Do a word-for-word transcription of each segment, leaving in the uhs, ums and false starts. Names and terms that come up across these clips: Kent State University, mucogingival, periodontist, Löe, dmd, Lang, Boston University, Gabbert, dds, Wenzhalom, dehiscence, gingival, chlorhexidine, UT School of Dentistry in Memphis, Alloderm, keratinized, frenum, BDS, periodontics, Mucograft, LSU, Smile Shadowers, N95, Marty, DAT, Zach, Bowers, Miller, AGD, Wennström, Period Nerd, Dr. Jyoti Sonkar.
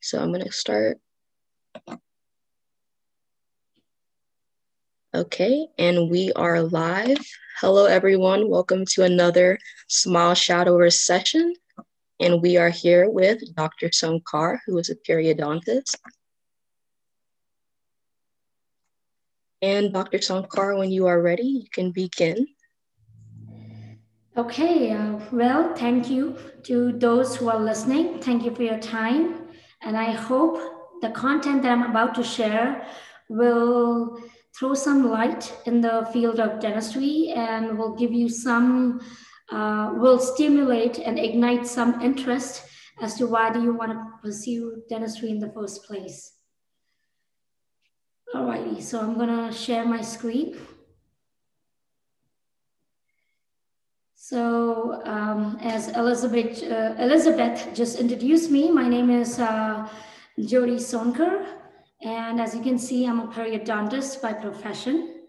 So I'm going to start. Okay, and we are live. Hello, everyone. Welcome to another Smile Shadowers session. And we are here with Doctor Sonkar, who is a periodontist. And Doctor Sonkar, when you are ready, you can begin. Okay, uh, well, thank you to those who are listening. Thank you for your time. And I hope the content that I'm about to share will throw some light in the field of dentistry and will give you some, uh, will stimulate and ignite some interest as to why do you want to pursue dentistry in the first place. Alrighty, so I'm gonna share my screen. So um, as Elizabeth, uh, Elizabeth just introduced me, my name is uh, Jyoti Sonkar. And as you can see, I'm a periodontist by profession.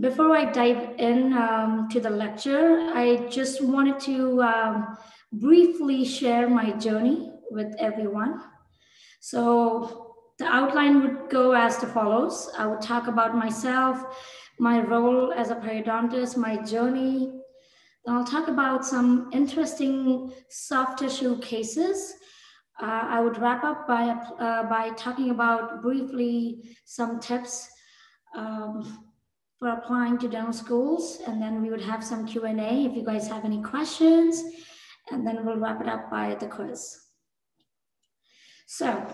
Before I dive in um, to the lecture, I just wanted to um, briefly share my journey with everyone. So the outline would go as the follows. I would talk about myself, my role as a periodontist, my journey. Then I'll talk about some interesting soft tissue cases. Uh, I would wrap up by, uh, by talking about briefly some tips um, for applying to dental schools. And then we would have some Q and A if you guys have any questions. And then we'll wrap it up by the quiz. So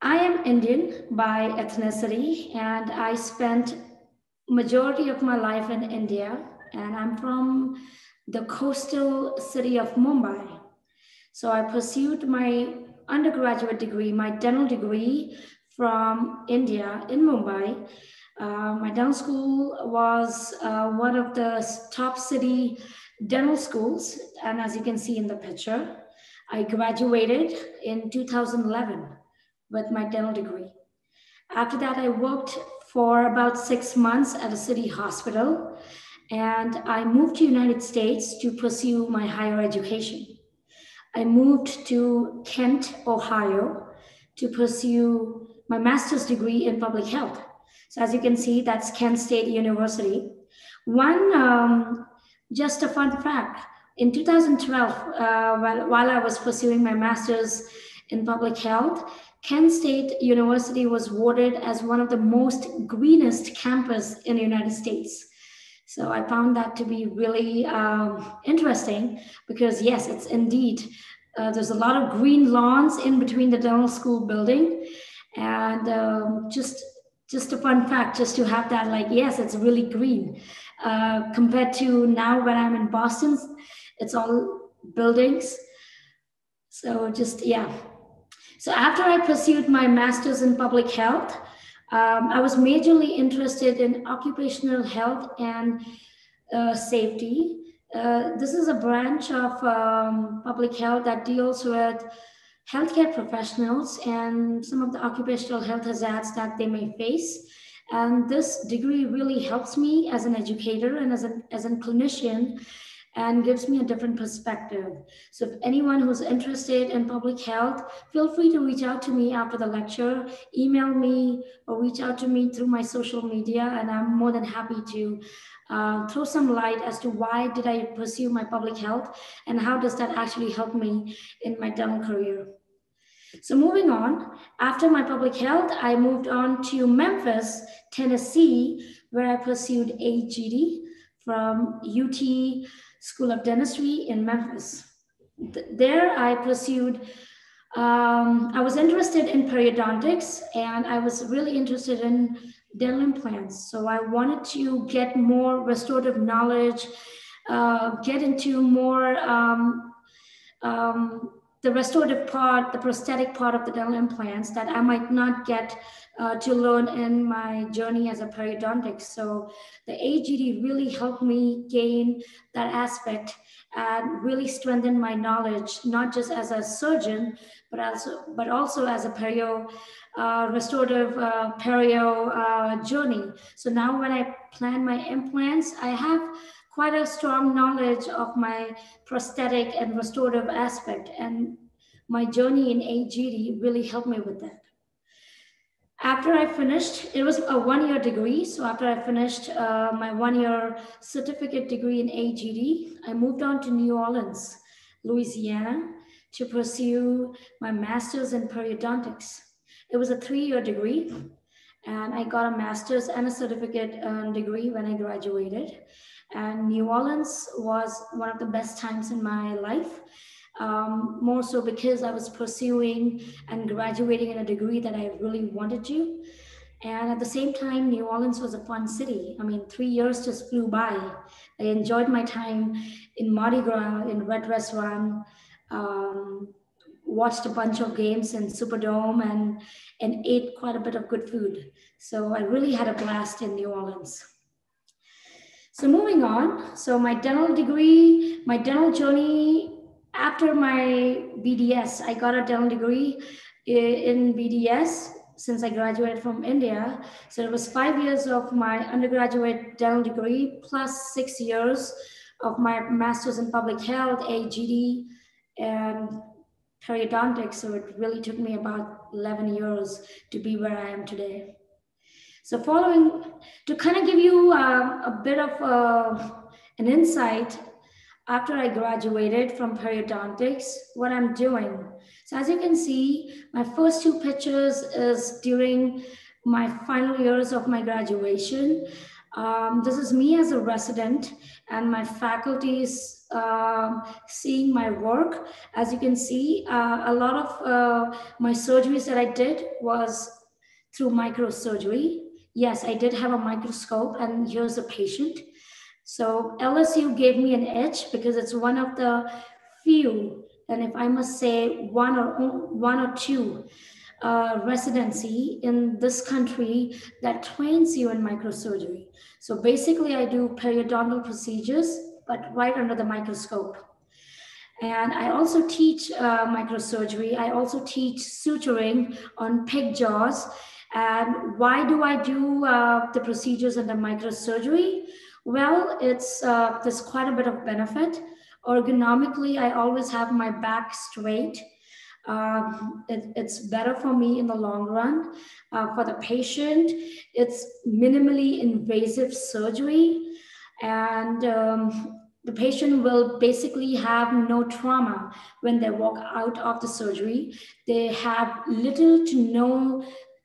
I am Indian by ethnicity, and I spent majority of my life in India. And I'm from the coastal city of Mumbai. So I pursued my undergraduate degree, my dental degree from India in Mumbai. Uh, my dental school was uh, one of the top city dental schools. And as you can see in the picture, I graduated in two thousand eleven with my dental degree. After that, I worked for about six months at a city hospital. And I moved to United States to pursue my higher education. I moved to Kent, Ohio to pursue my master's degree in public health. So as you can see, that's Kent State University. One, um, just a fun fact, in two thousand twelve, uh, while, while I was pursuing my master's in public health, Kent State University was voted as one of the most greenest campus in the United States. So I found that to be really um, interesting because yes, it's indeed, uh, there's a lot of green lawns in between the dental school building. And um, just, just a fun fact, just to have that like, yes, it's really green. Uh, compared to now when I'm in Boston, it's all buildings. So just, yeah. So after I pursued my master's in public health, Um, I was majorly interested in occupational health and uh, safety. Uh, this is a branch of um, public health that deals with healthcare professionals and some of the occupational health hazards that they may face. And this degree really helps me as an educator and as a, as a clinician and gives me a different perspective. So if anyone who's interested in public health, feel free to reach out to me after the lecture, email me or reach out to me through my social media, and I'm more than happy to uh, throw some light as to why did I pursue my public health and how does that actually help me in my dental career. So moving on, after my public health, I moved on to Memphis, Tennessee, where I pursued A G D from U T School of Dentistry in Memphis. There I pursued, um, I was interested in periodontics and I was really interested in dental implants. So I wanted to get more restorative knowledge, uh, get into more um, um, the restorative part, the prosthetic part of the dental implants that I might not get uh, to learn in my journey as a periodontist. So the A G D really helped me gain that aspect and really strengthen my knowledge, not just as a surgeon, but also, but also as a perio, uh, restorative uh, perio uh, journey. So now when I plan my implants, I have quite a strong knowledge of my prosthetic and restorative aspect. And my journey in A G D really helped me with that. After I finished, it was a one-year degree. So after I finished uh, my one-year certificate degree in A G D, I moved on to New Orleans, Louisiana, to pursue my master's in periodontics. It was a three-year degree, and I got a master's and a certificate um, degree when I graduated. And New Orleans was one of the best times in my life. Um, more so because I was pursuing and graduating in a degree that I really wanted to. And at the same time, New Orleans was a fun city. I mean, three years just flew by. I enjoyed my time in Mardi Gras, in Red Restaurant, um, watched a bunch of games in Superdome, and, and ate quite a bit of good food. So I really had a blast in New Orleans. So moving on, so my dental degree, my dental journey. After my B D S, I got a dental degree in B D S since I graduated from India. So it was five years of my undergraduate dental degree plus six years of my master's in public health, A G D, and periodontics. So it really took me about eleven years to be where I am today. So following, to kind of give you uh, a bit of uh, an insight, after I graduated from periodontics, what I'm doing. So as you can see, my first two pictures is during my final years of my graduation. Um, this is me as a resident and my faculties um, seeing my work. As you can see, uh, a lot of uh, my surgeries that I did was through microsurgery. Yes, I did have a microscope, and here's a patient. So L S U gave me an edge because it's one of the few, and if I must say one or one or two uh, residency in this country that trains you in microsurgery. So basically I do periodontal procedures, but right under the microscope. And I also teach uh, microsurgery. I also teach suturing on pig jaws. And why do I do uh, the procedures under microsurgery? Well, it's, uh, there's quite a bit of benefit. Ergonomically, I always have my back straight. Um, it, it's better for me in the long run. Uh, for the patient, it's minimally invasive surgery, and um, the patient will basically have no trauma when they walk out of the surgery. They have little to no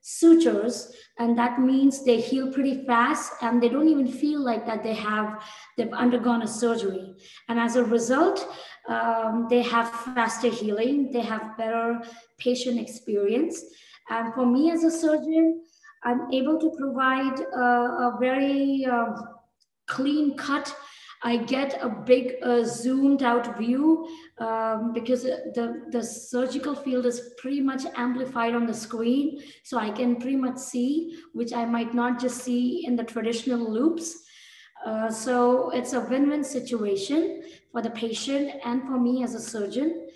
sutures, and that means they heal pretty fast, and they don't even feel like that they have they've undergone a surgery. And as a result, um, they have faster healing, they have better patient experience. And for me as a surgeon, I'm able to provide a, a very uh, clean cut. I get a big uh, zoomed out view um, because the, the surgical field is pretty much amplified on the screen. So I can pretty much see, which I might not just see in the traditional loops. Uh, so it's a win-win situation for the patient and for me as a surgeon.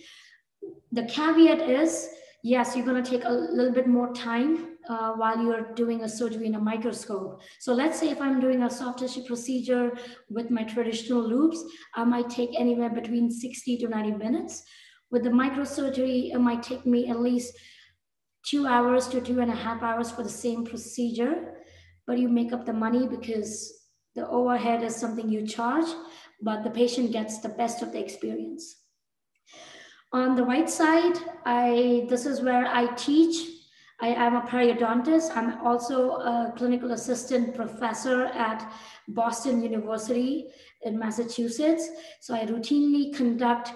The caveat is, yes, you're gonna take a little bit more time uh, while you're doing a surgery in a microscope. So let's say if I'm doing a soft tissue procedure with my traditional loops, I might take anywhere between sixty to ninety minutes. With the microsurgery, it might take me at least two hours to two and a half hours for the same procedure, but you make up the money because the overhead is something you charge, but the patient gets the best of the experience. On the right side, I, this is where I teach. I am a periodontist. I'm also a clinical assistant professor at Boston University in Massachusetts. So I routinely conduct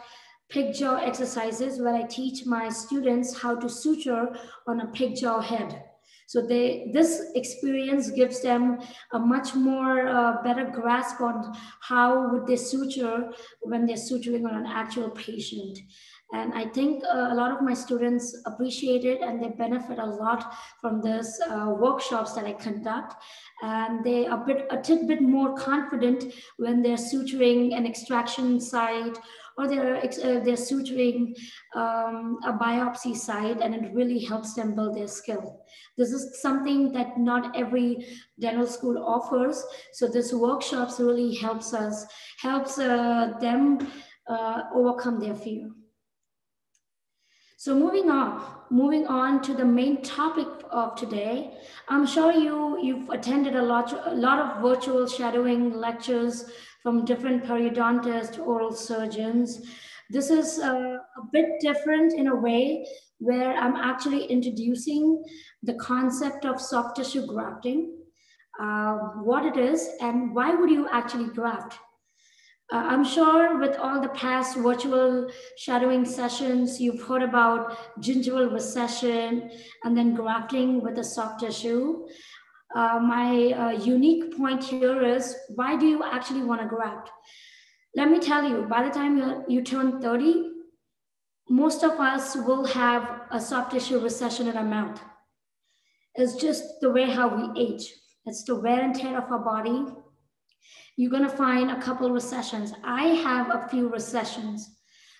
pig jaw exercises where I teach my students how to suture on a pig jaw head. So they, this experience gives them a much more uh, better grasp on how would they suture when they're suturing on an actual patient. And I think uh, a lot of my students appreciate it, and they benefit a lot from this uh, workshops that I conduct. And they are a bit, a tidbit more confident when they're suturing an extraction site, or they're, uh, they're suturing um, a biopsy site, and it really helps them build their skill. This is something that not every dental school offers. So this workshops really helps us, helps uh, them uh, overcome their fear. So moving on, moving on to the main topic of today, I'm sure you, you've attended a lot, a lot of virtual shadowing lectures from different periodontists, oral surgeons. This is a, a bit different in a way where I'm actually introducing the concept of soft tissue grafting, uh, what it is and why would you actually graft? Uh, I'm sure with all the past virtual shadowing sessions, you've heard about gingival recession and then grafting with a soft tissue. Uh, my uh, unique point here is, why do you actually want to graft? Let me tell you, by the time you, you turn thirty, most of us will have a soft tissue recession in our mouth. It's just the way how we age. It's the wear and tear of our body. You're gonna find a couple recessions. I have a few recessions,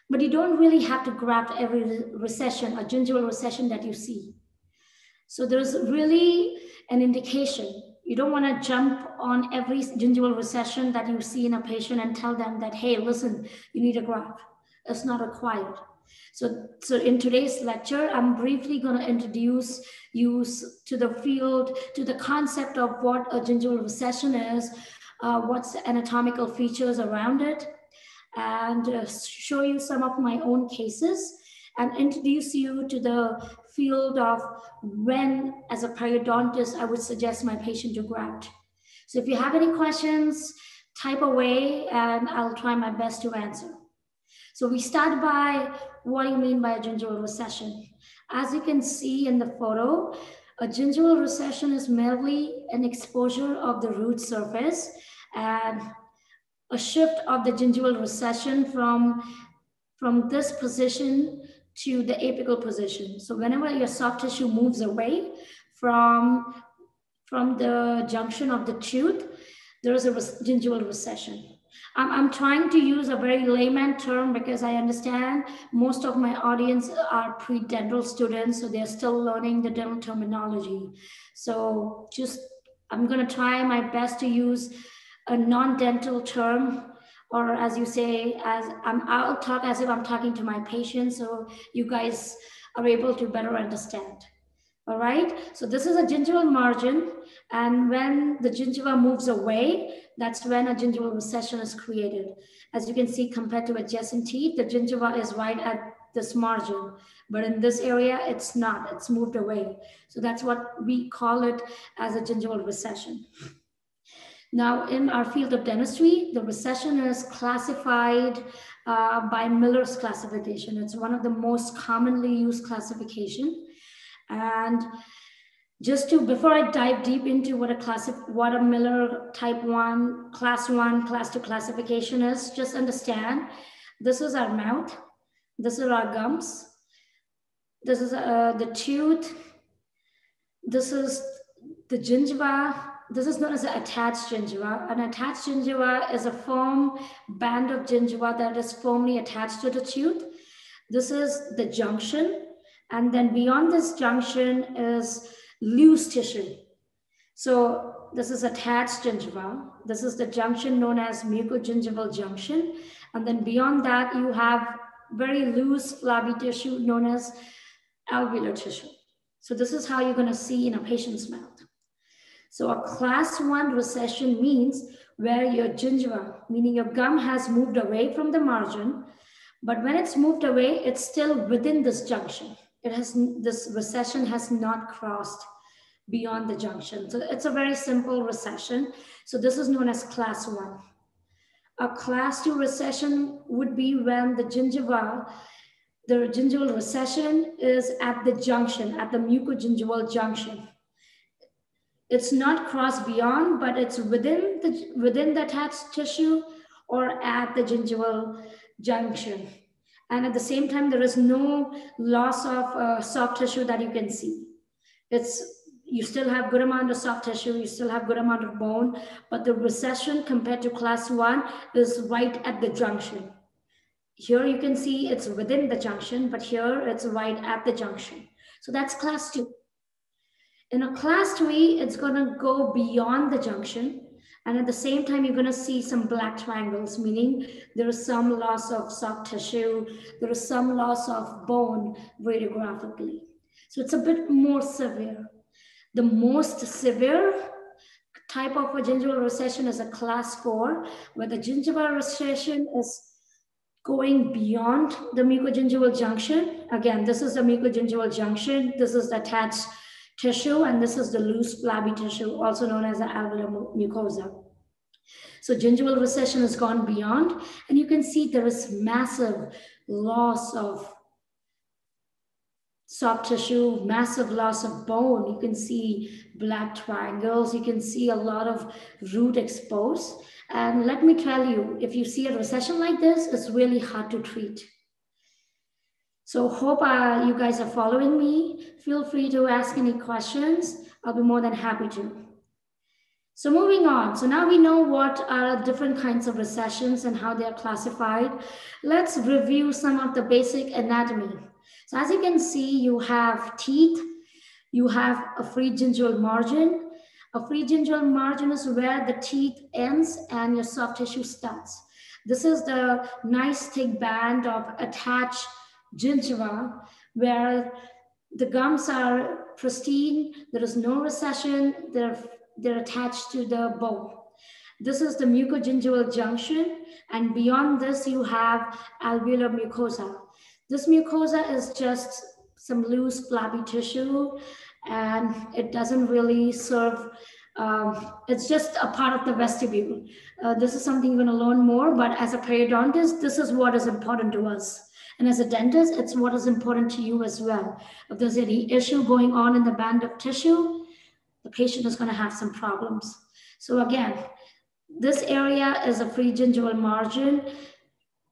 but you don't really have to graft every recession, a gingival recession that you see. So there's really an indication. You don't wanna jump on every gingival recession that you see in a patient and tell them that, hey, listen, you need a graft. It's not required. So, so in today's lecture, I'm briefly gonna introduce you to the field, to the concept of what a gingival recession is, Uh, what's the anatomical features around it, and uh, show you some of my own cases and introduce you to the field of when, as a periodontist, I would suggest my patient to graft. So if you have any questions, type away and I'll try my best to answer. So we start by what do you mean by a gingival recession? As you can see in the photo, a gingival recession is merely an exposure of the root surface and a shift of the gingival recession from, from this position to the apical position. So whenever your soft tissue moves away from, from the junction of the tooth, there is a gingival recession. I'm, I'm trying to use a very layman term because I understand most of my audience are pre-dental students, so they're still learning the dental terminology. So just, I'm gonna try my best to use a non-dental term, or as you say, as I'm, I'll talk as if I'm talking to my patients, so you guys are able to better understand. All right, so this is a gingival margin, and when the gingiva moves away, that's when a gingival recession is created. As you can see, compared to adjacent teeth, the gingiva is right at this margin, but in this area, it's not, it's moved away. So that's what we call it as a gingival recession. Now, in our field of dentistry, the recession is classified uh, by Miller's classification. It's one of the most commonly used classification. And just to, before I dive deep into what a classic, what a Miller type one, class one, class two classification is, just understand, this is our mouth, this is our gums, this is uh, the tooth, this is the gingiva, this is known as an attached gingiva. An attached gingiva is a firm band of gingiva that is firmly attached to the tooth. This is the junction, and then beyond this junction is loose tissue. So this is attached gingiva. This is the junction known as mucogingival junction. And then beyond that, you have very loose flabby tissue known as alveolar tissue. So this is how you're gonna see in a patient's mouth. So a class one recession means where your gingiva, meaning your gum, has moved away from the margin, but when it's moved away, it's still within this junction. It has, this recession has not crossed beyond the junction. So it's a very simple recession. So this is known as class one. A class two recession would be when the gingiva, the gingival recession is at the junction, at the mucogingival junction. It's not crossed beyond, but it's within the, within the attached tissue or at the gingival junction. And at the same time, there is no loss of uh, soft tissue that you can see. It's, you still have good amount of soft tissue, you still have good amount of bone, but the recession compared to class one is right at the junction. Here you can see it's within the junction, but here it's right at the junction. So that's class two. In a class three, it's gonna go beyond the junction And at the same time, you're going to see some black triangles, meaning there is some loss of soft tissue, there is some loss of bone radiographically. So it's a bit more severe. The most severe type of a gingival recession is a class four, where the gingival recession is going beyond the mucogingival junction. Again, this is the mucogingival junction, this is the attached tissue, and this is the loose flabby tissue, also known as the alveolar mucosa. So gingival recession has gone beyond, and you can see there is massive loss of soft tissue, massive loss of bone. You can see black triangles. You can see a lot of root exposed. And let me tell you, if you see a recession like this, it's really hard to treat. So hope uh, you guys are following me. Feel free to ask any questions. I'll be more than happy to. So moving on. So now we know what are different kinds of recessions and how they are classified. Let's review some of the basic anatomy. So as you can see, you have teeth, you have a free gingival margin. A free gingival margin is where the teeth ends and your soft tissue starts. This is the nice thick band of attached gingiva, where the gums are pristine, there is no recession, they're, they're attached to the bone. This is the mucogingival junction, and beyond this you have alveolar mucosa. This mucosa is just some loose flabby tissue, and it doesn't really serve, um, it's just a part of the vestibule. Uh, this is something you're gonna learn more, but as a periodontist, this is what is important to us. And as a dentist, it's what is important to you as well. If there's any issue going on in the band of tissue, the patient is going to have some problems. So again, this area is a free gingival margin,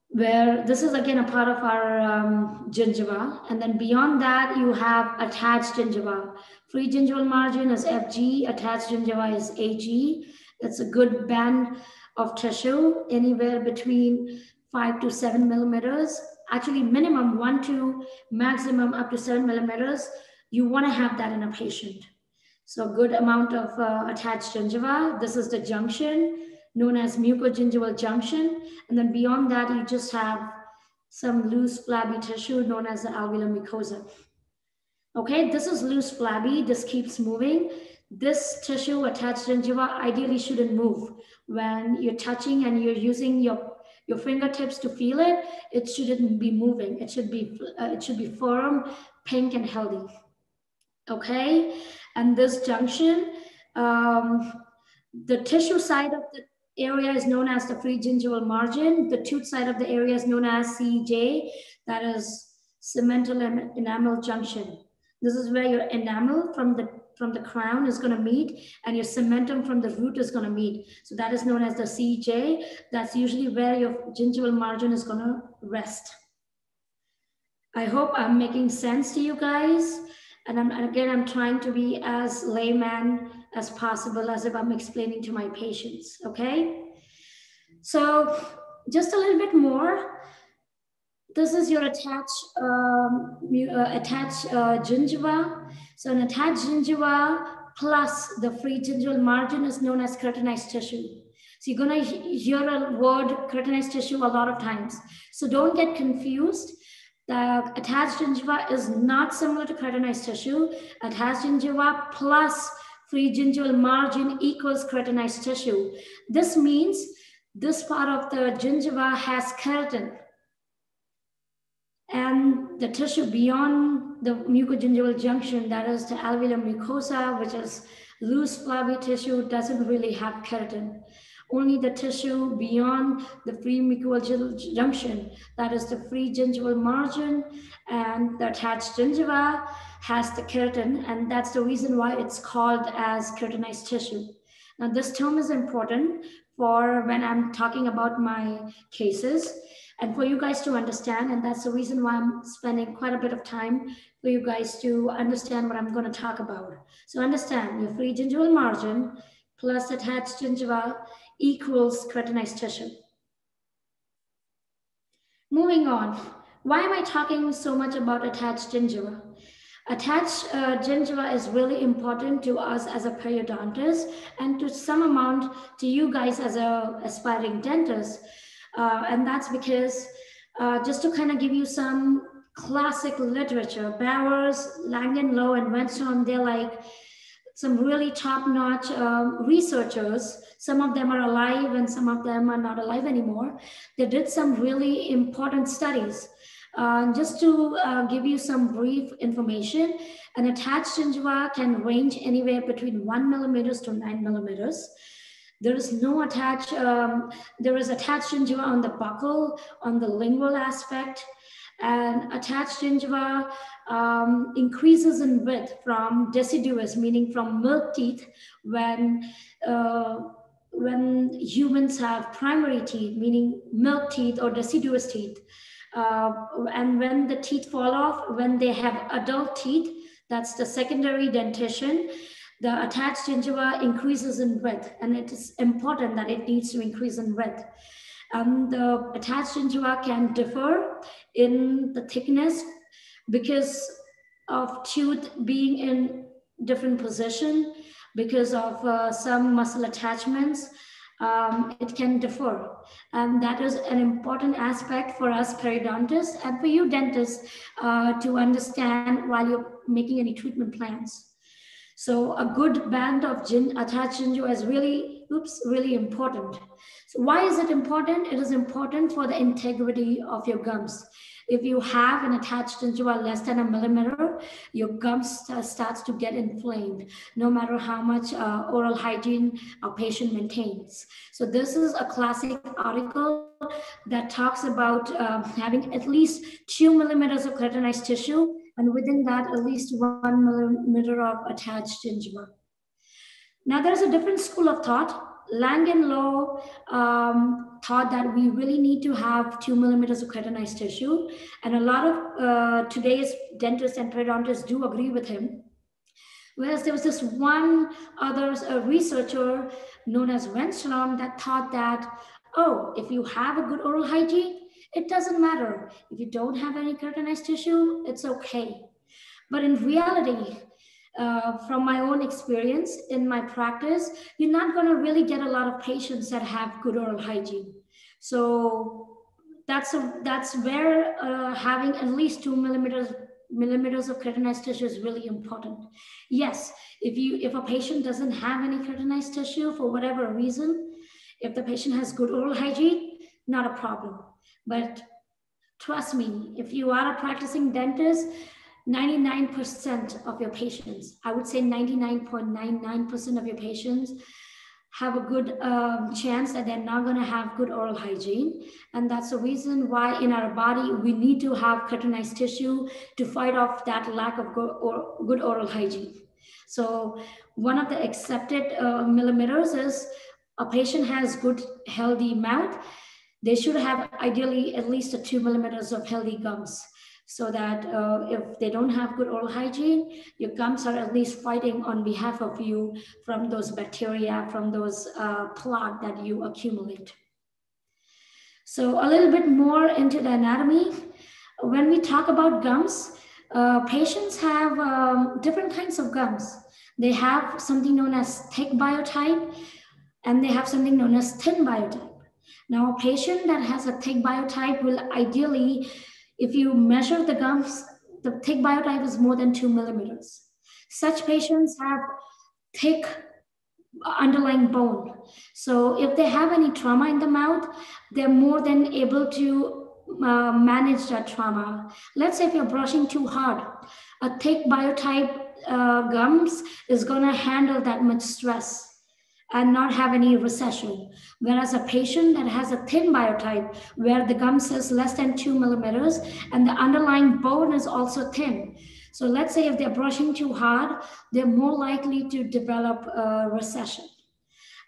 where this is again a part of our um, gingiva. And then beyond that, you have attached gingiva. Free gingival margin is F G, attached gingiva is A G. It's a good band of tissue, anywhere between five to seven millimeters. Actually minimum one to maximum up to seven millimeters, you wanna have that in a patient. So a good amount of uh, attached gingiva. This is the junction known as mucogingival junction. And then beyond that, you just have some loose flabby tissue known as the alveolar mucosa. Okay, this is loose flabby, this keeps moving. This tissue, attached gingiva, ideally shouldn't move. When you're touching and you're using your Your fingertips to feel it, it shouldn't be moving. It should be, uh, it should be firm, pink, and healthy. Okay, and this junction, um, the tissue side of the area is known as the free gingival margin. The tooth side of the area is known as C J, that is cemental and enamel junction. This is where your enamel from the from the crown is going to meet, and your cementum from the root is going to meet. So that is known as the C J. That's usually where your gingival margin is going to rest. I hope I'm making sense to you guys. And, I'm, and again, I'm trying to be as layman as possible as if I'm explaining to my patients, okay? So just a little bit more. This is your attached, um, attached uh, gingiva. So an attached gingiva plus the free gingival margin is known as keratinized tissue. So you're gonna hear a word keratinized tissue a lot of times. So don't get confused. The attached gingiva is not similar to keratinized tissue. Attached gingiva plus free gingival margin equals keratinized tissue. This means this part of the gingiva has keratin. And the tissue beyond the mucogingival junction, that is the alveolar mucosa, which is loose flabby tissue, doesn't really have keratin. Only the tissue beyond the free mucogingival junction, that is the free gingival margin, and the attached gingiva has the keratin, and that's the reason why it's called as keratinized tissue. Now this term is important for when I'm talking about my cases, and for you guys to understand, and that's the reason why I'm spending quite a bit of time for you guys to understand what I'm going to talk about. So understand, your free gingival margin plus attached gingiva equals keratinized tissue. Moving on, why am I talking so much about attached gingiva? Attached uh, gingiva is really important to us as a periodontist and to some amount to you guys as a aspiring dentist. Uh, and that's because uh, just to kind of give you some classic literature, Bowers, Lang and Löe and Wennström, they're like some really top-notch um, researchers. Some of them are alive and some of them are not alive anymore. They did some really important studies. Uh, just to uh, give you some brief information, an attached gingiva can range anywhere between one millimeters to nine millimeters. There is no attached, um, there is attached gingiva on the buccal, on the lingual aspect, and attached gingiva um, increases in width from deciduous, meaning from milk teeth, when, uh, when humans have primary teeth, meaning milk teeth or deciduous teeth. Uh, and when the teeth fall off, when they have adult teeth, that's the secondary dentition, the attached gingiva increases in width, and it is important that it needs to increase in width. Um, the attached gingiva can differ in the thickness because of tooth being in different position, because of uh, some muscle attachments. Um, it can differ. And that is an important aspect for us periodontists and for you dentists uh, to understand while you're making any treatment plans. So a good band of gin, attached gingiva is really, oops, really important. So why is it important? It is important for the integrity of your gums. If you have an attached gingiva less than a millimeter, your gum st starts to get inflamed, no matter how much uh, oral hygiene a patient maintains. So this is a classic article that talks about uh, having at least two millimeters of keratinized tissue, and within that, at least one millimeter of attached gingiva. Now, there's a different school of thought. Lang and Löe um, thought that we really need to have two millimeters of keratinized tissue. And a lot of uh, today's dentists and periodontists do agree with him. Whereas there was this one other uh, researcher known as Wenzhalom that thought that, oh, if you have a good oral hygiene, it doesn't matter. If you don't have any keratinized tissue, it's okay. But in reality, Uh, from my own experience in my practice, you're not going to really get a lot of patients that have good oral hygiene. So that's a, that's where uh, having at least two millimeters millimeters of keratinized tissue is really important. Yes, if you if a patient doesn't have any keratinized tissue for whatever reason, if the patient has good oral hygiene, not a problem. But trust me, if you are a practicing dentist, ninety-nine percent of your patients, I would say ninety-nine point nine nine percent of your patients have a good um, chance that they're not going to have good oral hygiene. And that's the reason why in our body, we need to have keratinized tissue to fight off that lack of good, or, good oral hygiene. So one of the accepted uh, millimeters is a patient has good healthy mouth. They should have ideally at least a two millimeters of healthy gums. So that uh, if they don't have good oral hygiene, your gums are at least fighting on behalf of you from those bacteria, from those uh, plaque that you accumulate. So a little bit more into the anatomy. When we talk about gums, uh, patients have um, different kinds of gums. They have something known as thick biotype, and they have something known as thin biotype. Now, a patient that has a thick biotype will ideally, if you measure the gums, the thick biotype is more than two millimeters. Such patients have thick underlying bone. So if they have any trauma in the mouth, they're more than able to uh, manage that trauma. Let's say if you're brushing too hard, a thick biotype uh, gums is gonna handle that much stress and not have any recession. Whereas a patient that has a thin biotype where the gums is less than two millimeters and the underlying bone is also thin. So let's say if they're brushing too hard, they're more likely to develop a recession.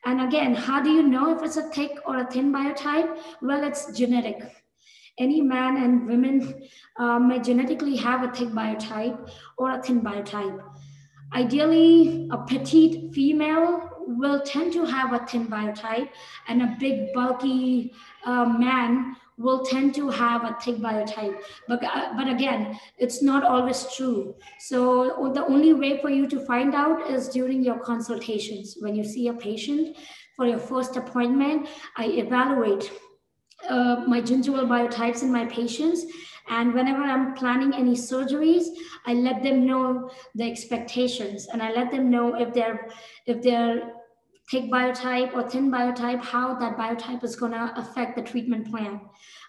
And again, how do you know if it's a thick or a thin biotype? Well, it's genetic. Any man and women uh, may genetically have a thick biotype or a thin biotype. Ideally, a petite female will tend to have a thin biotype, and a big bulky uh, man will tend to have a thick biotype. But, but again, it's not always true. So the only way for you to find out is during your consultations. When you see a patient for your first appointment, I evaluate uh, my gingival biotypes in my patients. And whenever I'm planning any surgeries, I let them know the expectations, and I let them know if they're, if they're thick biotype or thin biotype, how that biotype is gonna affect the treatment plan.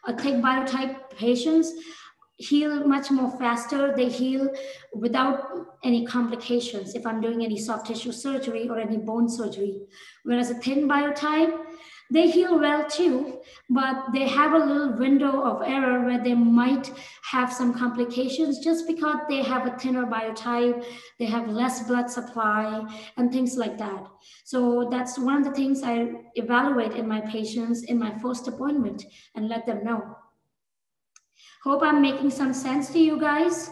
A thick biotype patients heal much more faster. They heal without any complications if I'm doing any soft tissue surgery or any bone surgery. Whereas a thin biotype, they heal well too, but they have a little window of error where they might have some complications just because they have a thinner biotype, they have less blood supply and things like that. So that's one of the things I evaluate in my patients in my first appointment and let them know. Hope I'm making some sense to you guys.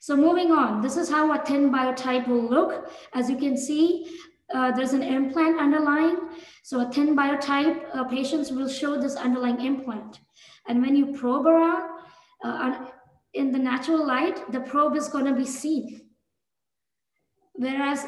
So moving on, this is how a thin biotype will look. As you can see, Uh, there's an implant underlying. So a thin biotype, uh, patients will show this underlying implant. And when you probe around uh, in the natural light, the probe is gonna be seen. Whereas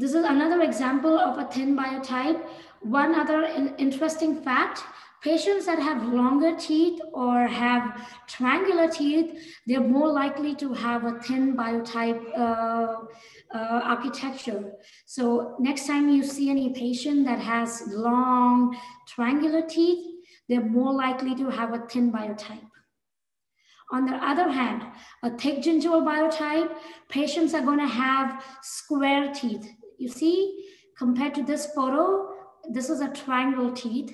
this is another example of a thin biotype. One other in interesting fact, patients that have longer teeth or have triangular teeth, they're more likely to have a thin biotype uh, uh, architecture. So next time you see any patient that has long triangular teeth, they're more likely to have a thin biotype. On the other hand, a thick gingival biotype, patients are gonna have square teeth. You see, compared to this photo, this is a triangle teeth.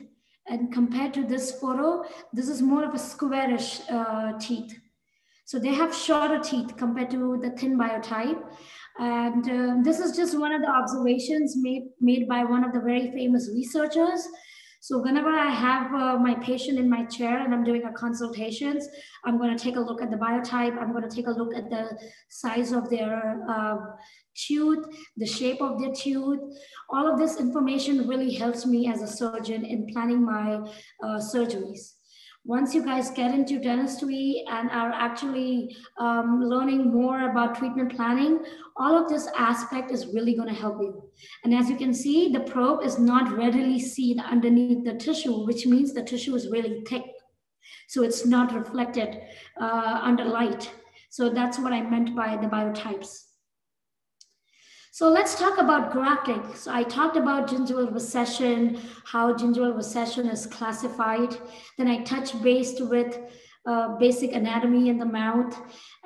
And compared to this photo, this is more of a squarish uh, teeth. So they have shorter teeth compared to the thin biotype. And uh, this is just one of the observations made, made by one of the very famous researchers. So whenever I have uh, my patient in my chair and I'm doing a consultations, I'm gonna take a look at the biotype. I'm gonna take a look at the size of their uh, tooth, the shape of their tooth. All of this information really helps me as a surgeon in planning my uh, surgeries. Once you guys get into dentistry and are actually um, learning more about treatment planning, all of this aspect is really gonna help you. And as you can see, the probe is not readily seen underneath the tissue, which means the tissue is really thick. So it's not reflected uh, under light. So that's what I meant by the biotypes. So let's talk about grafting. So I talked about gingival recession, how gingival recession is classified. Then I touched base with uh, basic anatomy in the mouth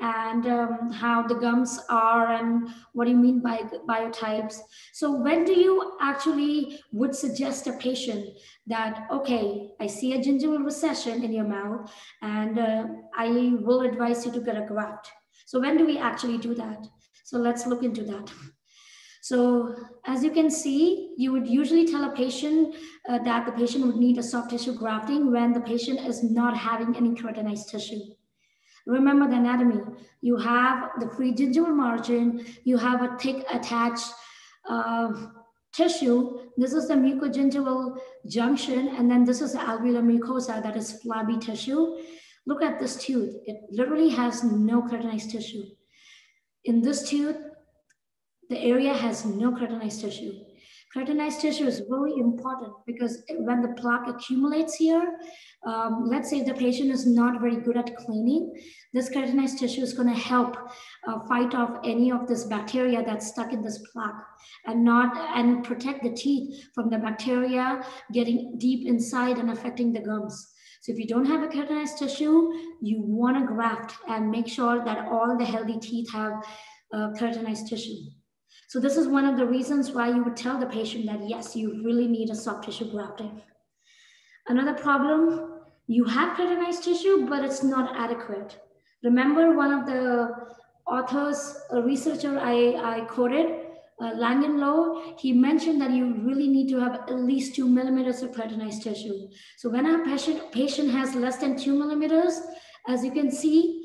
and um, how the gums are and what do you mean by biotypes. So when do you actually would suggest a patient that, okay, I see a gingival recession in your mouth and uh, I will advise you to get a graft. So when do we actually do that? So let's look into that. So as you can see, you would usually tell a patient uh, that the patient would need a soft tissue grafting when the patient is not having any keratinized tissue. Remember the anatomy. You have the free gingival margin. You have a thick attached uh, tissue. This is the mucogingival junction. And then this is the alveolar mucosa, that is flabby tissue. Look at this tooth. It literally has no keratinized tissue. In this tooth, the area has no keratinized tissue. Keratinized tissue is really important because when the plaque accumulates here, um, let's say the patient is not very good at cleaning, this keratinized tissue is gonna help uh, fight off any of this bacteria that's stuck in this plaque and, not, and protect the teeth from the bacteria getting deep inside and affecting the gums. So if you don't have a keratinized tissue, you wanna graft and make sure that all the healthy teeth have uh, keratinized tissue. So this is one of the reasons why you would tell the patient that, yes, you really need a soft tissue grafting. Another problem, you have keratinized tissue, but it's not adequate. Remember one of the authors, a researcher I, I quoted, uh, Lang and Löe, he mentioned that you really need to have at least two millimeters of keratinized tissue. So when a patient, patient has less than two millimeters, as you can see,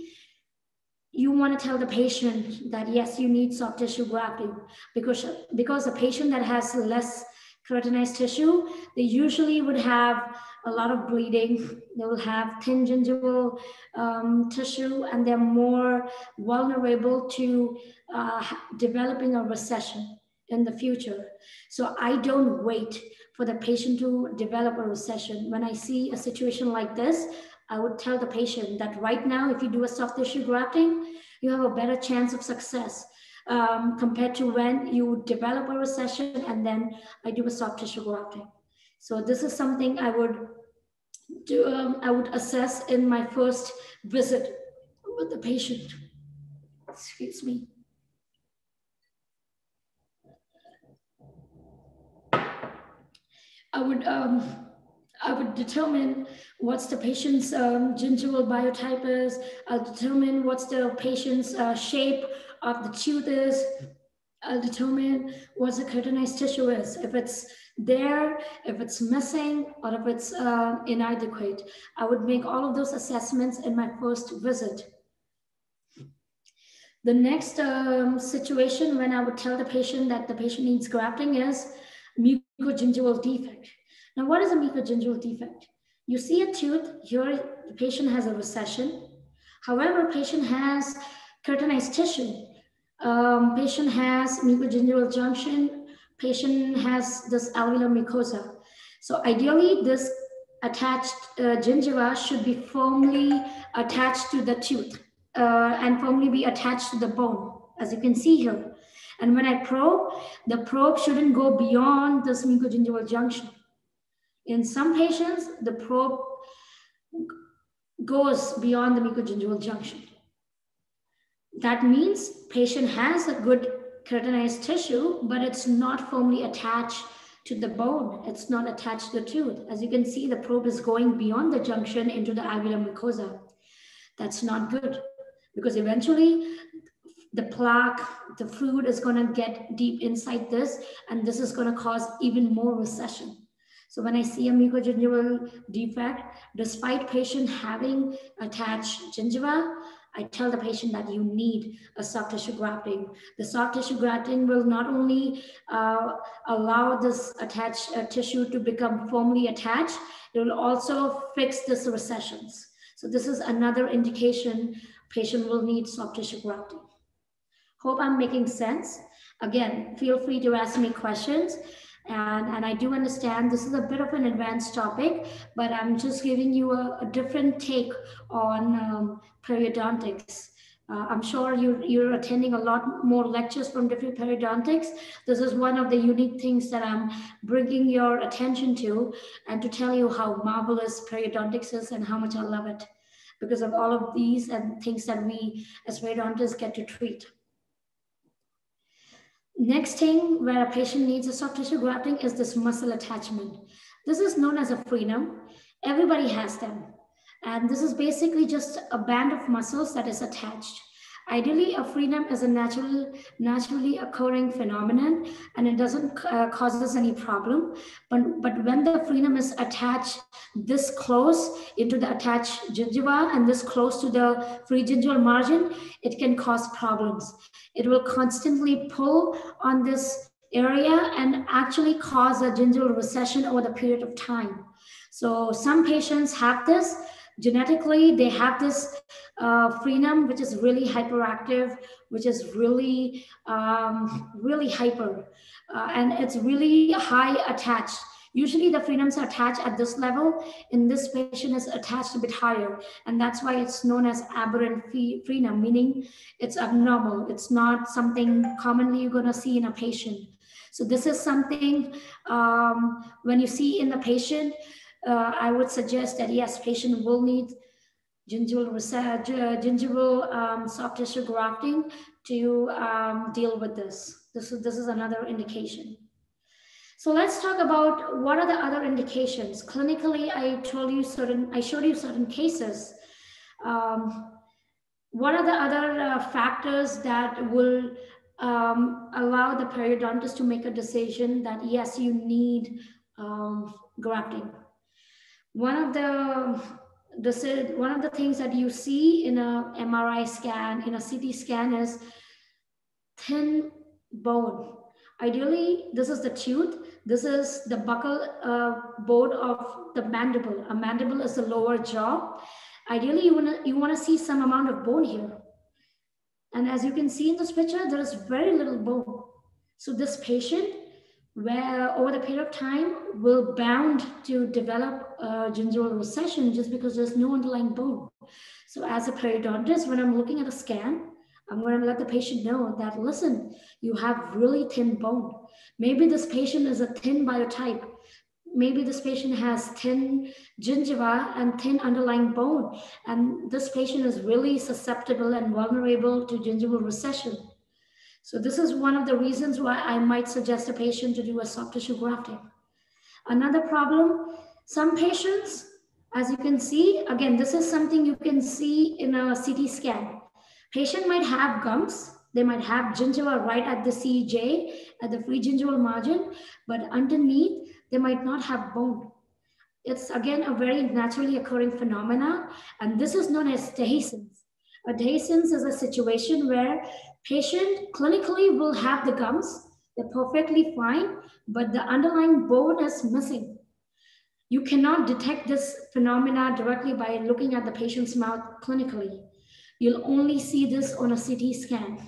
you want to tell the patient that, yes, you need soft tissue grafting because, because a patient that has less keratinized tissue, they usually would have a lot of bleeding. They will have thin gingival um, tissue, and they're more vulnerable to uh, developing a recession in the future. So I don't wait for the patient to develop a recession. When I see a situation like this, I would tell the patient that right now, if you do a soft tissue grafting, you have a better chance of success um, compared to when you develop a recession and then I do a soft tissue grafting. So this is something I would do, um, I would assess in my first visit with the patient. Excuse me. I would, um, I would determine what's the patient's um, gingival biotype is. I'll determine what's the patient's uh, shape of the tooth is. I'll determine what the keratinized tissue is. If it's there, if it's missing, or if it's uh, inadequate. I would make all of those assessments in my first visit. The next um, situation when I would tell the patient that the patient needs grafting is mucogingival defect. Now, what is a mucogingival defect? You see a tooth, here the patient has a recession. However, patient has keratinized tissue. Um, patient has mucogingival junction. Patient has this alveolar mucosa. So ideally, this attached uh, gingiva should be firmly attached to the tooth uh, and firmly be attached to the bone, as you can see here. And when I probe, the probe shouldn't go beyond this mucogingival junction. In some patients, the probe goes beyond the mucogingival junction. That means patient has a good keratinized tissue, but it's not firmly attached to the bone. It's not attached to the tooth. As you can see, the probe is going beyond the junction into the alveolar mucosa. That's not good, because eventually the plaque, the fluid is gonna get deep inside this, and this is gonna cause even more recession. So when I see a mucogingival defect, despite patient having attached gingiva, I tell the patient that you need a soft tissue grafting. The soft tissue grafting will not only uh, allow this attached uh, tissue to become firmly attached, it will also fix this recessions. So this is another indication patient will need soft tissue grafting. Hope I'm making sense. Again, feel free to ask me questions. And, and I do understand this is a bit of an advanced topic, but I'm just giving you a, a different take on um, periodontics. Uh, I'm sure you, you're attending a lot more lectures from different periodontics. This is one of the unique things that I'm bringing your attention to, and to tell you how marvelous periodontics is and how much I love it because of all of these and things that we as periodontists get to treat. Next thing where a patient needs a soft tissue grafting is this muscle attachment. This is known as a frenum. Everybody has them. And this is basically just a band of muscles that is attached. Ideally, a frenum is a natural, naturally occurring phenomenon, and it doesn't uh, cause us any problem. But, but when the frenum is attached this close into the attached gingiva and this close to the pregingival margin, it can cause problems. It will constantly pull on this area and actually cause a gingival recession over the period of time. So some patients have this. Genetically, they have this uh, frenum, which is really hyperactive, which is really, um, really hyper. Uh, and it's really high attached. Usually the frenums are attached at this level. In this patient, it's attached a bit higher. And that's why it's known as aberrant frenum, meaning it's abnormal. It's not something commonly you're gonna see in a patient. So this is something um, when you see in the patient, Uh, I would suggest that yes, patient will need gingival, uh, gingival um, soft tissue grafting to um, deal with this. This is, this is another indication. So let's talk about what are the other indications. Clinically, I told you certain, I showed you certain cases. Um, what are the other uh, factors that will um, allow the periodontist to make a decision that yes, you need um, grafting? One of the, the one of the things that you see in a M R I scan, in a C T scan, is thin bone. Ideally, this is the tooth. This is the buccal uh, board of the mandible. A mandible is the lower jaw. Ideally, you wanna, you wanna see some amount of bone here. And as you can see in this picture, there is very little bone. So this patient, where over the period of time, will bound to develop a gingival recession just because there's no underlying bone. So as a periodontist, when I'm looking at a scan, I'm going to let the patient know that, listen, you have really thin bone. Maybe this patient is a thin biotype. Maybe this patient has thin gingiva and thin underlying bone. And this patient is really susceptible and vulnerable to gingival recession. So this is one of the reasons why I might suggest a patient to do a soft tissue grafting. Another problem, some patients, as you can see, again, this is something you can see in a C T scan. Patient might have gums, they might have gingiva right at the C J, at the free gingival margin, but underneath, they might not have bone. It's again, a very naturally occurring phenomena, and this is known as dehiscence. A dehiscence is a situation where patient clinically will have the gums, they're perfectly fine, but the underlying bone is missing. You cannot detect this phenomena directly by looking at the patient's mouth clinically. You'll only see this on a C T scan.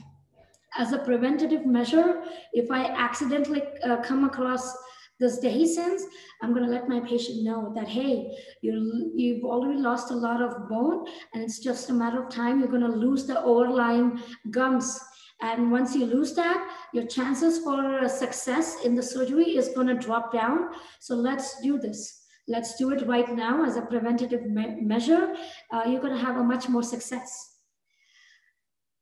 As a preventative measure, if I accidentally uh, come across this dehiscence, I'm gonna let my patient know that, hey, you, you've already lost a lot of bone and it's just a matter of time you're gonna lose the overlying gums. And once you lose that, your chances for success in the surgery is gonna drop down. So let's do this. Let's do it right now as a preventative me- measure. Uh, you're gonna have a much more success.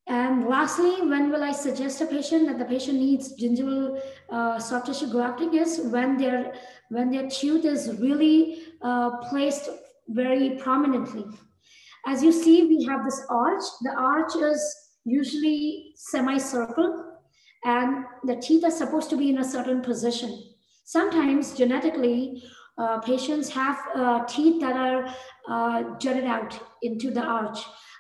And lastly, when will I suggest a patient that the patient needs gingival uh, soft tissue grafting is when their, when their tooth is really uh, placed very prominently. As you see, we have this arch. The arch is usually semicircle, and the teeth are supposed to be in a certain position. Sometimes genetically, uh, patients have uh, teeth that are uh, jutted out into the arch.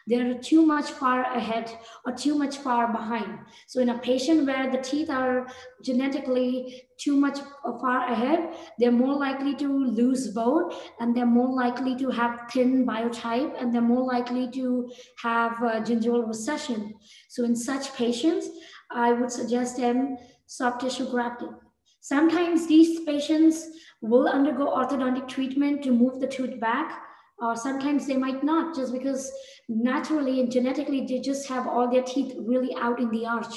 They're too much far ahead or too much far behind. So in a patient where the teeth are genetically too much far ahead, they're more likely to lose bone, and they're more likely to have thin biotype, and they're more likely to have gingival recession. So in such patients, I would suggest them soft tissue grafting. Sometimes these patients will undergo orthodontic treatment to move the tooth back, or sometimes they might not, just because naturally and genetically, they just have all their teeth really out in the arch,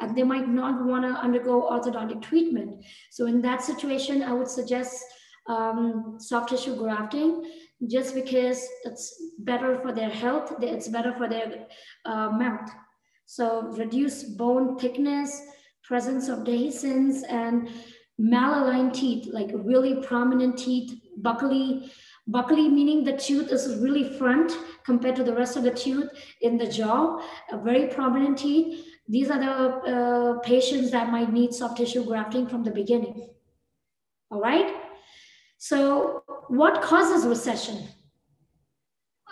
and they might not want to undergo orthodontic treatment. So in that situation, I would suggest um, soft tissue grafting, just because it's better for their health, it's better for their uh, mouth. So reduce bone thickness, presence of dehiscence, and malaligned teeth, like really prominent teeth, buccally, Buccally meaning the tooth is really front compared to the rest of the tooth in the jaw, a very prominent teeth. These are the uh, patients that might need soft tissue grafting from the beginning. All right. So what causes recession?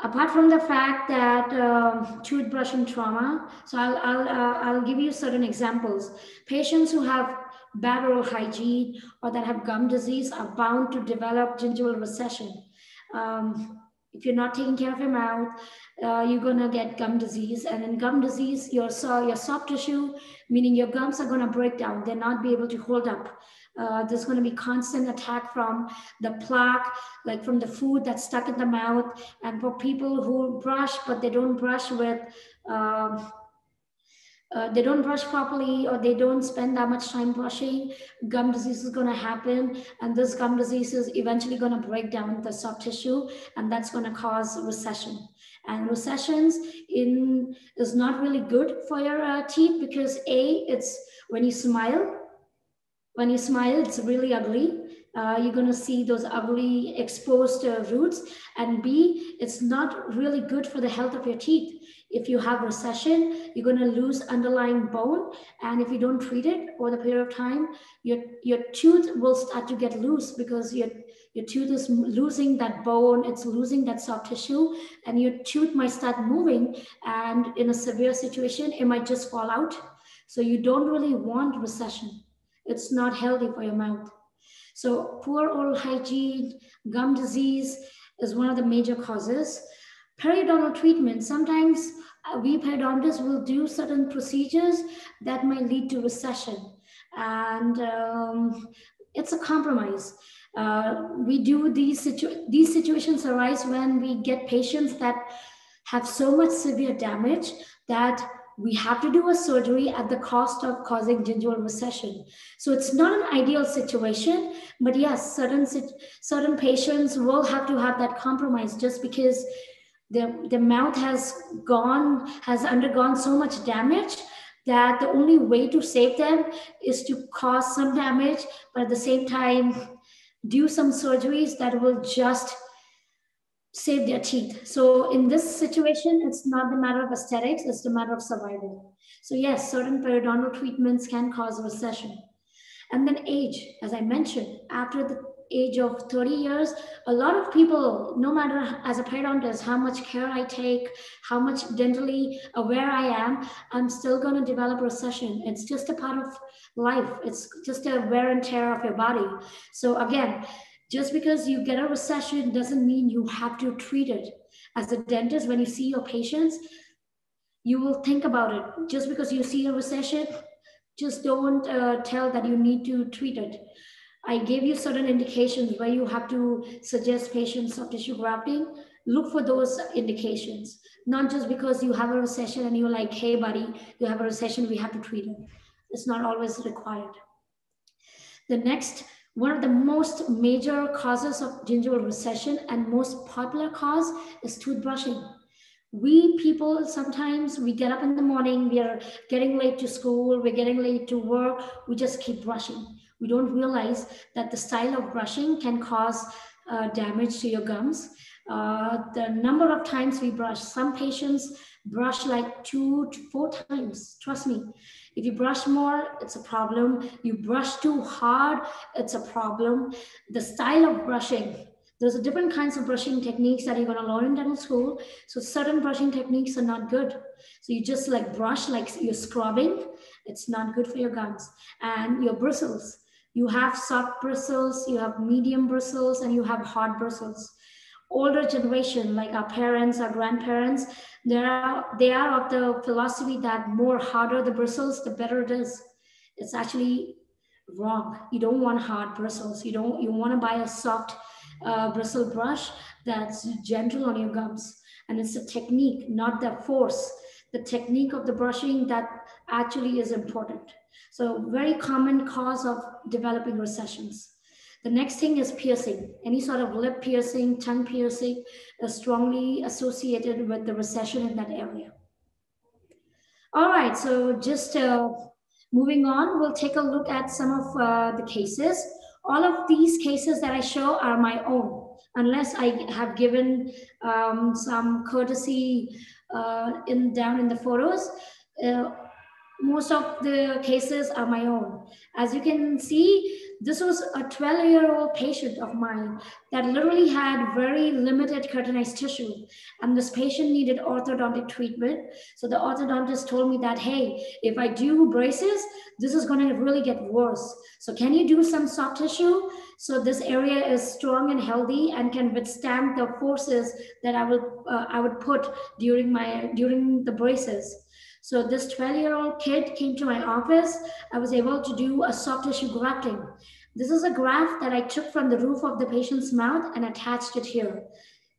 Apart from the fact that um, toothbrushing trauma, so I'll, I'll, uh, I'll give you certain examples. Patients who have bad oral hygiene or that have gum disease are bound to develop gingival recession. Um, if you're not taking care of your mouth, uh, you're gonna get gum disease, and in gum disease, your, so your soft tissue, meaning your gums are gonna break down. They'll not be able to hold up. Uh, there's gonna be constant attack from the plaque, like from the food that's stuck in the mouth, and for people who brush, but they don't brush with, um, Uh, they don't brush properly, or they don't spend that much time brushing, gum disease is going to happen, and this gum disease is eventually going to break down the soft tissue, and that's going to cause recession. And recessions in is not really good for your uh, teeth, because A, it's when you smile, when you smile, it's really ugly. Uh, you're going to see those ugly exposed uh, roots, and B, it's not really good for the health of your teeth. If you have recession, you're going to lose underlying bone, and if you don't treat it over the period of time, your, your tooth will start to get loose, because your, your tooth is losing that bone, it's losing that soft tissue, and your tooth might start moving, and in a severe situation, it might just fall out. So you don't really want recession. It's not healthy for your mouth. So poor oral hygiene, gum disease is one of the major causes. Periodontal treatment, sometimes we periodontists will do certain procedures that might lead to recession. And um, it's a compromise. Uh, we do these, situ these situations arise when we get patients that have so much severe damage that we have to do a surgery at the cost of causing gingival recession. So it's not an ideal situation, but yes, certain, certain patients will have to have that compromise just because their, their mouth has gone, has undergone so much damage that the only way to save them is to cause some damage, but at the same time, do some surgeries that will just save their teeth. So in this situation, it's not the matter of aesthetics, it's the matter of survival. So yes, certain periodontal treatments can cause recession. And then age, as I mentioned, after the age of thirty years, a lot of people, no matter as a periodontist, how much care I take, how much dentally aware I am, I'm still gonna develop recession. It's just a part of life. It's just a wear and tear of your body. So again, just because you get a recession doesn't mean you have to treat it. As a dentist, when you see your patients, you will think about it. Just because you see a recession, just don't uh, tell that you need to treat it. I gave you certain indications where you have to suggest patients soft tissue grafting. Look for those indications, not just because you have a recession and you're like, hey buddy, you have a recession, we have to treat it. It's not always required. The next, one of the most major causes of gingival recession and most popular cause is toothbrushing. We people, sometimes we get up in the morning, we are getting late to school, we're getting late to work, we just keep brushing. We don't realize that the style of brushing can cause uh, damage to your gums. Uh, the number of times we brush, some patients brush like two to four times, trust me. If you brush more, it's a problem. You brush too hard, it's a problem. The style of brushing, there's a different kinds of brushing techniques that you're gonna learn in dental school. So certain brushing techniques are not good. So you just like brush like you're scrubbing, it's not good for your gums. And your bristles, you have soft bristles, you have medium bristles, and you have hard bristles. Older generation, like our parents, our grandparents, they are, they are of the philosophy that more harder the bristles, the better it is. It's actually wrong. You don't want hard bristles. You don't, you want to buy a soft uh, bristle brush that's gentle on your gums. And it's the technique, not the force. The technique of the brushing that actually is important. So very common cause of developing recessions. The next thing is piercing. Any sort of lip piercing, tongue piercing is strongly associated with the recession in that area. All right, so just uh, moving on, we'll take a look at some of uh, the cases. All of these cases that I show are my own, unless I have given um, some courtesy uh, in, down in the photos. Uh, most of the cases are my own. As you can see, this was a twelve year old patient of mine that literally had very limited keratinized tissue. And this patient needed orthodontic treatment. So the orthodontist told me that, hey, if I do braces, this is gonna really get worse. So can you do some soft tissue? So this area is strong and healthy and can withstand the forces that I would, uh, I would put during, my, during the braces. So this twelve year old kid came to my office. I was able to do a soft tissue grafting. This is a graft that I took from the roof of the patient's mouth and attached it here.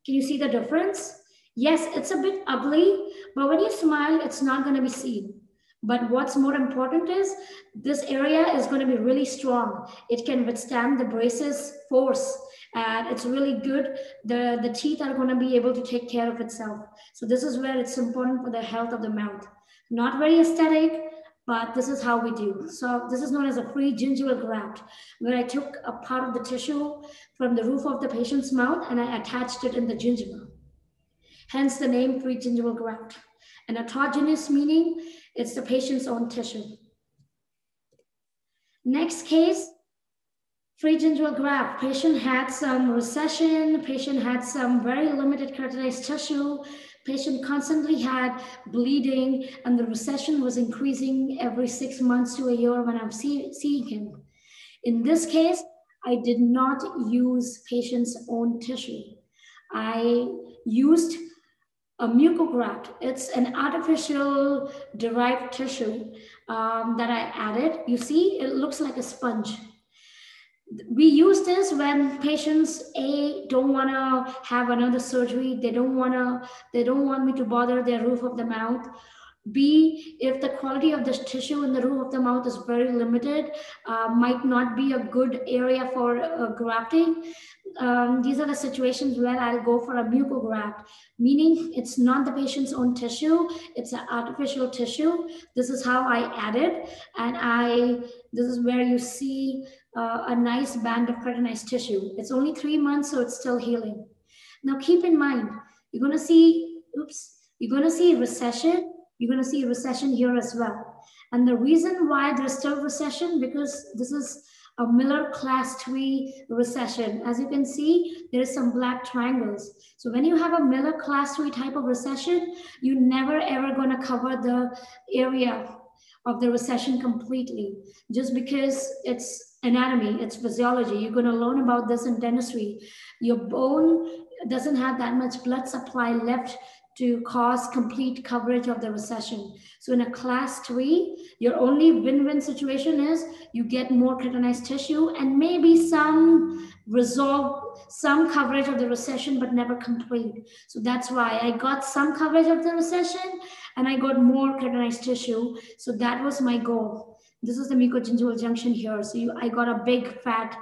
Can you see the difference? Yes, it's a bit ugly, but when you smile, it's not gonna be seen. But what's more important is this area is gonna be really strong. It can withstand the braces force and it's really good. The, the teeth are gonna be able to take care of itself. So this is where it's important for the health of the mouth. Not very aesthetic, but this is how we do. So this is known as a free gingival graft, where I took a part of the tissue from the roof of the patient's mouth and I attached it in the gingiva. Hence the name free gingival graft. An autogenous meaning, it's the patient's own tissue. Next case free gingival graft. Patient had some recession. Patient had some very limited cartilage tissue. Patient constantly had bleeding, and the recession was increasing every six months to a year when I'm see seeing him. In this case, I did not use patient's own tissue. I used a mucograft. It's an artificial derived tissue um, that I added. You see, it looks like a sponge. We use this when patients A, don't want to have another surgery. They don't want to, they don't want me to bother their roof of the mouth. B, if the quality of the tissue in the roof of the mouth is very limited, uh, might not be a good area for uh, grafting. Um, these are the situations where I'll go for a mucograft, meaning it's not the patient's own tissue, it's an artificial tissue. This is how I added, and I, this is where you see uh, a nice band of cartilaged tissue. It's only three months, so it's still healing. Now keep in mind, you're gonna see, oops, you're gonna see recession. You're gonna see recession here as well. And the reason why there's still recession, because this is a Miller class three recession. As you can see, there is some black triangles. So when you have a Miller class three type of recession, you're never ever gonna cover the area of the recession completely, just because it's anatomy, it's physiology. You're gonna learn about this in dentistry. Your bone doesn't have that much blood supply left to cause complete coverage of the recession. So in a class three, your only win-win situation is you get more cartilaged tissue and maybe some resolve, some coverage of the recession, but never complete. So that's why I got some coverage of the recession and I got more cartilaged tissue. So that was my goal. This is the mucogingival junction here. So you, I got a big fat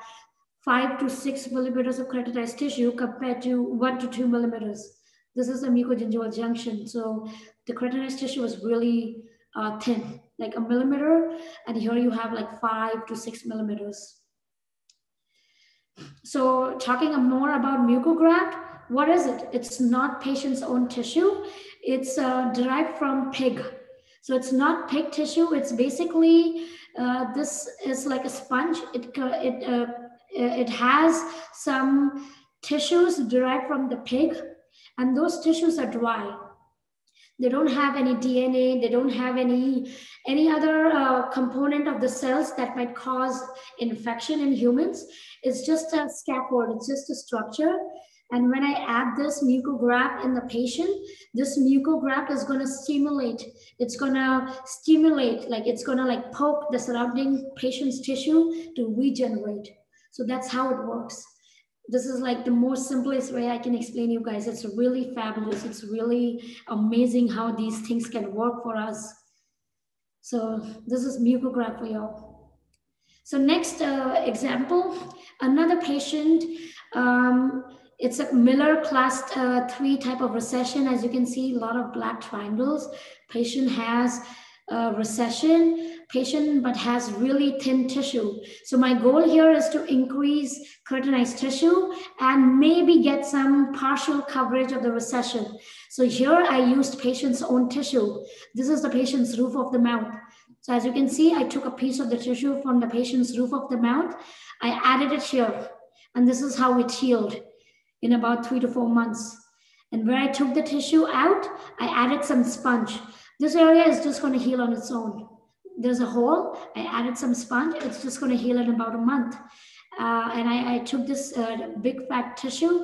five to six millimeters of cartilaged tissue compared to one to two millimeters. This is a mucogingival junction. So the cartilage tissue is really uh, thin, like a millimeter. And here you have like five to six millimeters. So talking more about mucograft, what is it? It's not patient's own tissue. It's uh, derived from pig. So it's not pig tissue. It's basically, uh, this is like a sponge. It, it, uh, it has some tissues derived from the pig. And those tissues are dry. They don't have any D N A, they don't have any, any other uh, component of the cells that might cause infection in humans. It's just a scaffold, it's just a structure. And when I add this mucograft in the patient, this mucograft is gonna stimulate, it's gonna stimulate, like it's gonna like poke the surrounding patient's tissue to regenerate. So that's how it works. This is like the most simplest way I can explain you guys. It's really fabulous. It's really amazing how these things can work for us. So this is mucograft for y'all. So next uh, example, another patient. Um, it's a Miller class uh, three type of recession. As you can see, a lot of black triangles. Patient has Uh, recession, patient but has really thin tissue. So my goal here is to increase cartilaged tissue and maybe get some partial coverage of the recession. So here I used patient's own tissue. This is the patient's roof of the mouth. So as you can see, I took a piece of the tissue from the patient's roof of the mouth. I added it here, and this is how it healed in about three to four months. And where I took the tissue out, I added some sponge. This area is just going to heal on its own. There's a hole, I added some sponge, it's just going to heal in about a month. Uh, and I, I took this uh, big fat tissue,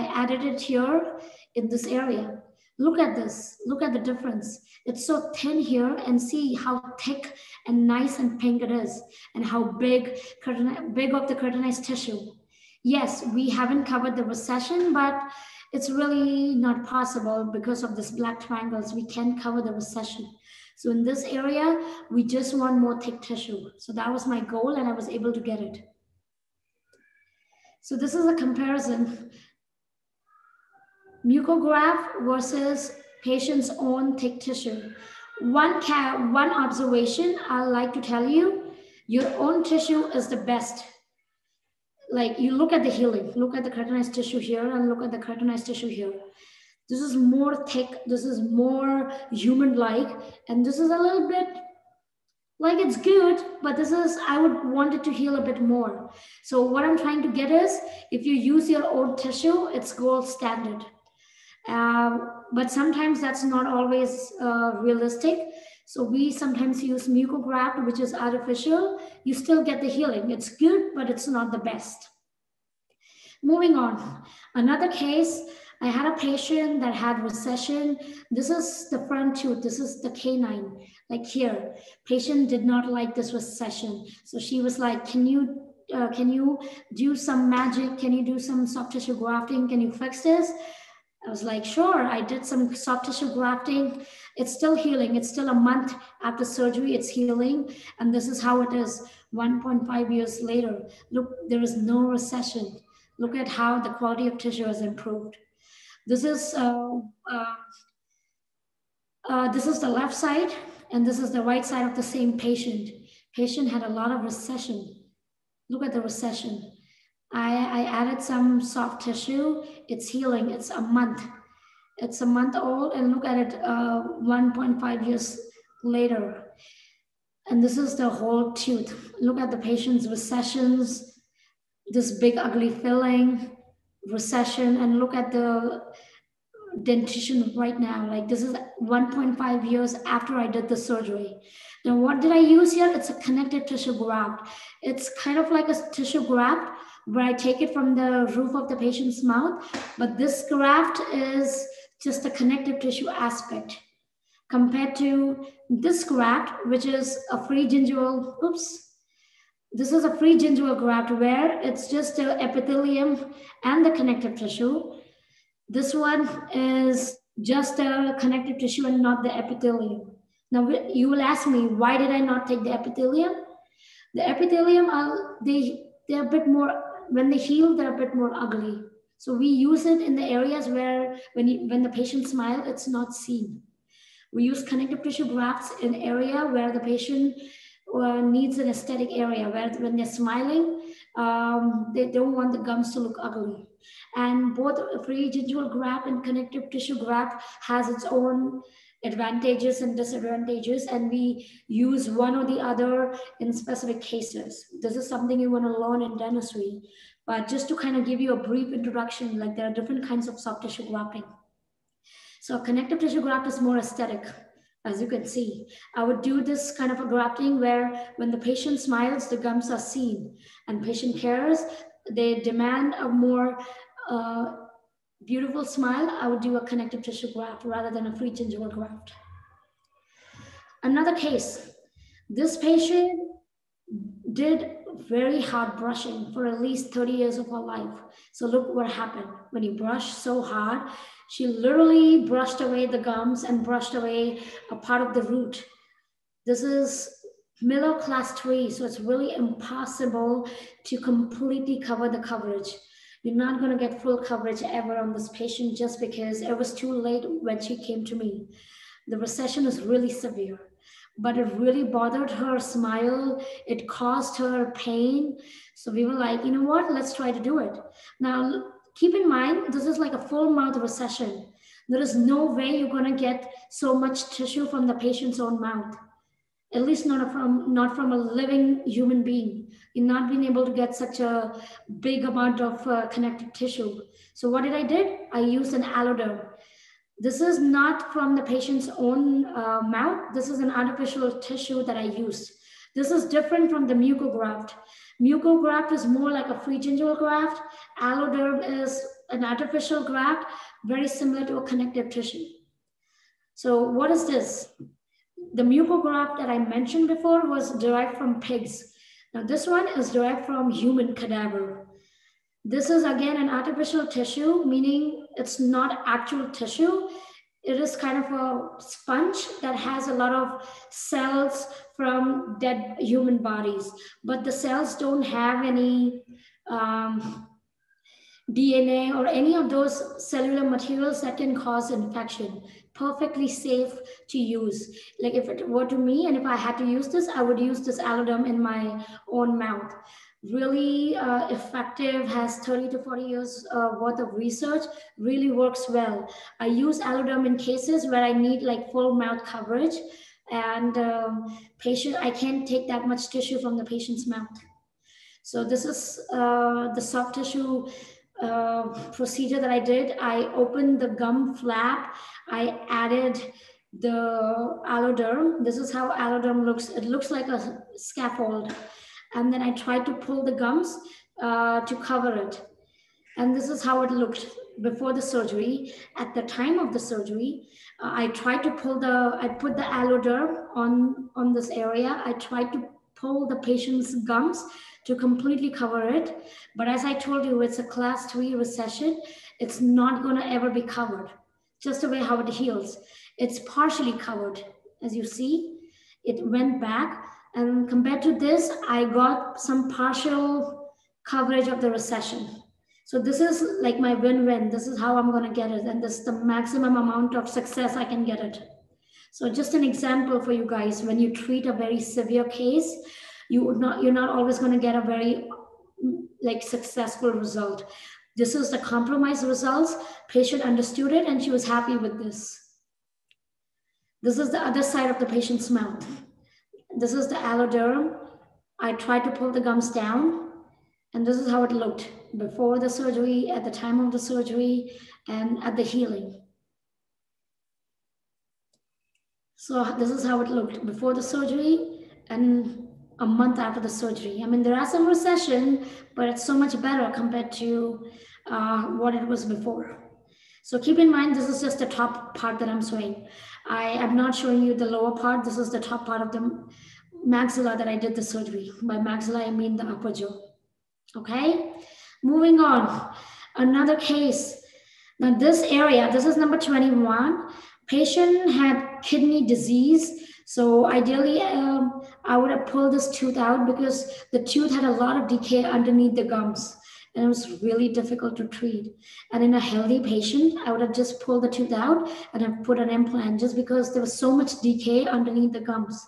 I added it here in this area. Look at this, look at the difference. It's so thin here, and see how thick and nice and pink it is, and how big, big of the cartilaged tissue. Yes, we haven't covered the recession, but it's really not possible because of this black triangles. We can't cover the recession. So in this area, we just want more thick tissue. So that was my goal, and I was able to get it. So this is a comparison. Mucograft versus patient's own thick tissue. One, one observation I like to tell you, your own tissue is the best. Like you look at the healing, look at the cartilaged tissue here and look at the cartilaged tissue here. This is more thick, this is more human-like, and this is a little bit Like it's good, but this is, I would want it to heal a bit more. So what I'm trying to get is, if you use your old tissue, it's gold standard. Um, but sometimes that's not always uh, realistic. So we sometimes use mucograft, which is artificial. You still get the healing. It's good, but it's not the best. Moving on, another case, I had a patient that had recession. This is the front tooth, this is the canine, like here. Patient did not like this recession. So she was like, can you uh, can you do some magic? Can you do some soft tissue grafting? Can you fix this? I was like, sure. I did some soft tissue grafting. It's still healing. It's still a month after surgery, it's healing. And this is how it is one point five years later. Look, there is no recession. Look at how the quality of tissue has improved. This is uh, uh, uh, this is the left side, and this is the right side of the same patient. Patient had a lot of recession. Look at the recession. I, I added some soft tissue. It's healing. It's a month. It's a month old, and look at it uh, one point five years later. And this is the whole tooth. Look at the patient's recessions, this big ugly filling, recession, and look at the dentition right now. Like this is one point five years after I did the surgery. Now, what did I use here? It's a connective tissue graft. It's kind of like a tissue graft where I take it from the roof of the patient's mouth, but this graft is just the connective tissue aspect compared to this graft, which is a free gingival, oops, this is a free gingival graft where it's just the epithelium and the connective tissue. This one is just the connective tissue and not the epithelium. Now you will ask me, why did I not take the epithelium? The epithelium, are, they, they're a bit more, when they heal, they're a bit more ugly. So we use it in the areas where when, you, when the patient smiles, it's not seen. We use connective tissue grafts in area where the patient or needs an aesthetic area, where when they're smiling, um, they don't want the gums to look ugly. And both free gingival graft and connective tissue graft has its own advantages and disadvantages, and we use one or the other in specific cases. This is something you want to learn in dentistry, but just to kind of give you a brief introduction, like there are different kinds of soft tissue grafting. So connective tissue graft is more aesthetic. As you can see, I would do this kind of a grafting where when the patient smiles, the gums are seen, and patient cares, they demand a more uh, beautiful smile. I would do a connective tissue graft rather than a free gingival graft. Another case, this patient did very hard brushing for at least thirty years of her life. So look what happened when you brush so hard. She literally brushed away the gums and brushed away a part of the root. This is Miller class three, so it's really impossible to completely cover the coverage. You're not gonna get full coverage ever on this patient just because it was too late when she came to me. The recession is really severe, but it really bothered her smile. It caused her pain. So we were like, you know what, let's try to do it. Now, keep in mind, this is like a full mouth recession. There is no way you're gonna get so much tissue from the patient's own mouth, at least not from, not from a living human being. You're not being able to get such a big amount of uh, connective tissue. So what did I did? I used an alloderm. This is not from the patient's own uh, mouth. This is an artificial tissue that I used. This is different from the mucograft. Mucograft is more like a free gingival graft. Alloderm is an artificial graft, very similar to a connective tissue. So what is this? The mucograft that I mentioned before was derived from pigs. Now this one is derived from human cadaver. This is again an artificial tissue, meaning it's not actual tissue. It is kind of a sponge that has a lot of cells from dead human bodies, but the cells don't have any um, D N A or any of those cellular materials that can cause infection. Perfectly safe to use. Like if it were to me and if I had to use this, I would use this alloderm in my own mouth. Really uh, effective, has thirty to forty years uh, worth of research, really works well. I use alloderm in cases where I need like full mouth coverage and um, patient, I can't take that much tissue from the patient's mouth. So this is uh, the soft tissue uh, procedure that I did. I opened the gum flap. I added the alloderm. This is how alloderm looks. It looks like a scaffold. And then I tried to pull the gums uh, to cover it. And this is how it looked before the surgery. At the time of the surgery, uh, I tried to pull the, I put the alloderm on, on this area. I tried to pull the patient's gums to completely cover it. But as I told you, it's a class three recession. It's not gonna ever be covered, just the way how it heals. It's partially covered, as you see. It went back. And compared to this, I got some partial coverage of the recession. So this is like my win-win. This is how I'm gonna get it. And this is the maximum amount of success I can get it. So just an example for you guys, when you treat a very severe case, you would not, you're not always gonna get a very like successful result. This is the compromise results. Patient understood it and she was happy with this. This is the other side of the patient's mouth. This is the alloderm. I tried to pull the gums down, and this is how it looked before the surgery, at the time of the surgery, and at the healing. So this is how it looked before the surgery and a month after the surgery. I mean, there are some recession, but it's so much better compared to uh, what it was before. So keep in mind, this is just the top part that I'm showing. I am not showing you the lower part. This is the top part of the maxilla that I did the surgery. By maxilla, I mean the upper jaw. Okay, moving on. Another case. Now this area, this is number twenty-one. Patient had kidney disease. So ideally, um, I would have pulled this tooth out because the tooth had a lot of decay underneath the gums. And it was really difficult to treat. And in a healthy patient, I would have just pulled the tooth out and have put an implant just because there was so much decay underneath the gums.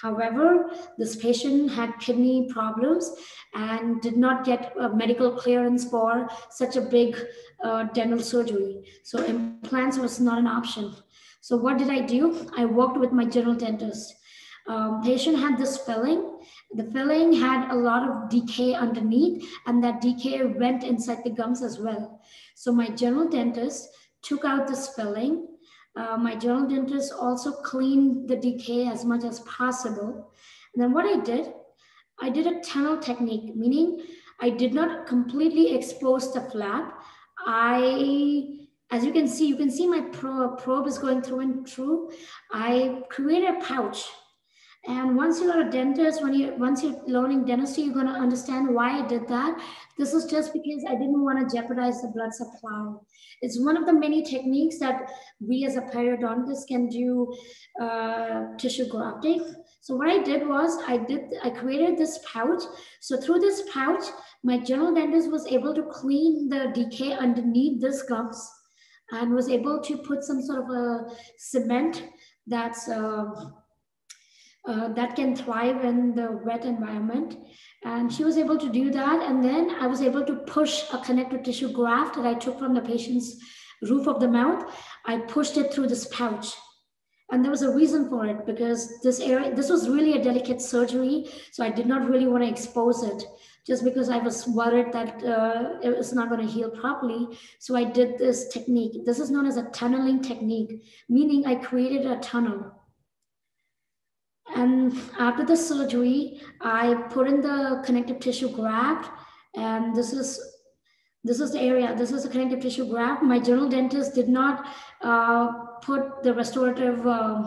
However, this patient had kidney problems and did not get a medical clearance for such a big uh, dental surgery. So implants was not an option. So what did I do? I worked with my general dentist. Um, patient had this filling. The filling had a lot of decay underneath, and that decay went inside the gums as well. So my general dentist took out this filling. Uh, my general dentist also cleaned the decay as much as possible. And then what I did, I did a tunnel technique, meaning I did not completely expose the flap. I As you can see, you can see my probe, probe is going through and through. I created a pouch. And once you are a dentist, when you, once you're learning dentistry, you're going to understand why I did that. This is just because I didn't want to jeopardize the blood supply. It's one of the many techniques that we as a periodontist can do uh, tissue grafting. So what I did was I did, I created this pouch. So through this pouch, my general dentist was able to clean the decay underneath this gums and was able to put some sort of a cement that's, uh, Uh, that can thrive in the wet environment. And she was able to do that. And then I was able to push a connective tissue graft that I took from the patient's roof of the mouth. I pushed it through this pouch. And there was a reason for it because this area, this was really a delicate surgery. So I did not really want to expose it just because I was worried that uh, it was not going to heal properly. So I did this technique. This is known as a tunneling technique, meaning I created a tunnel. And after the surgery, I put in the connective tissue graft, and this is this is the area. This is the connective tissue graft. My general dentist did not uh, put the restorative, uh,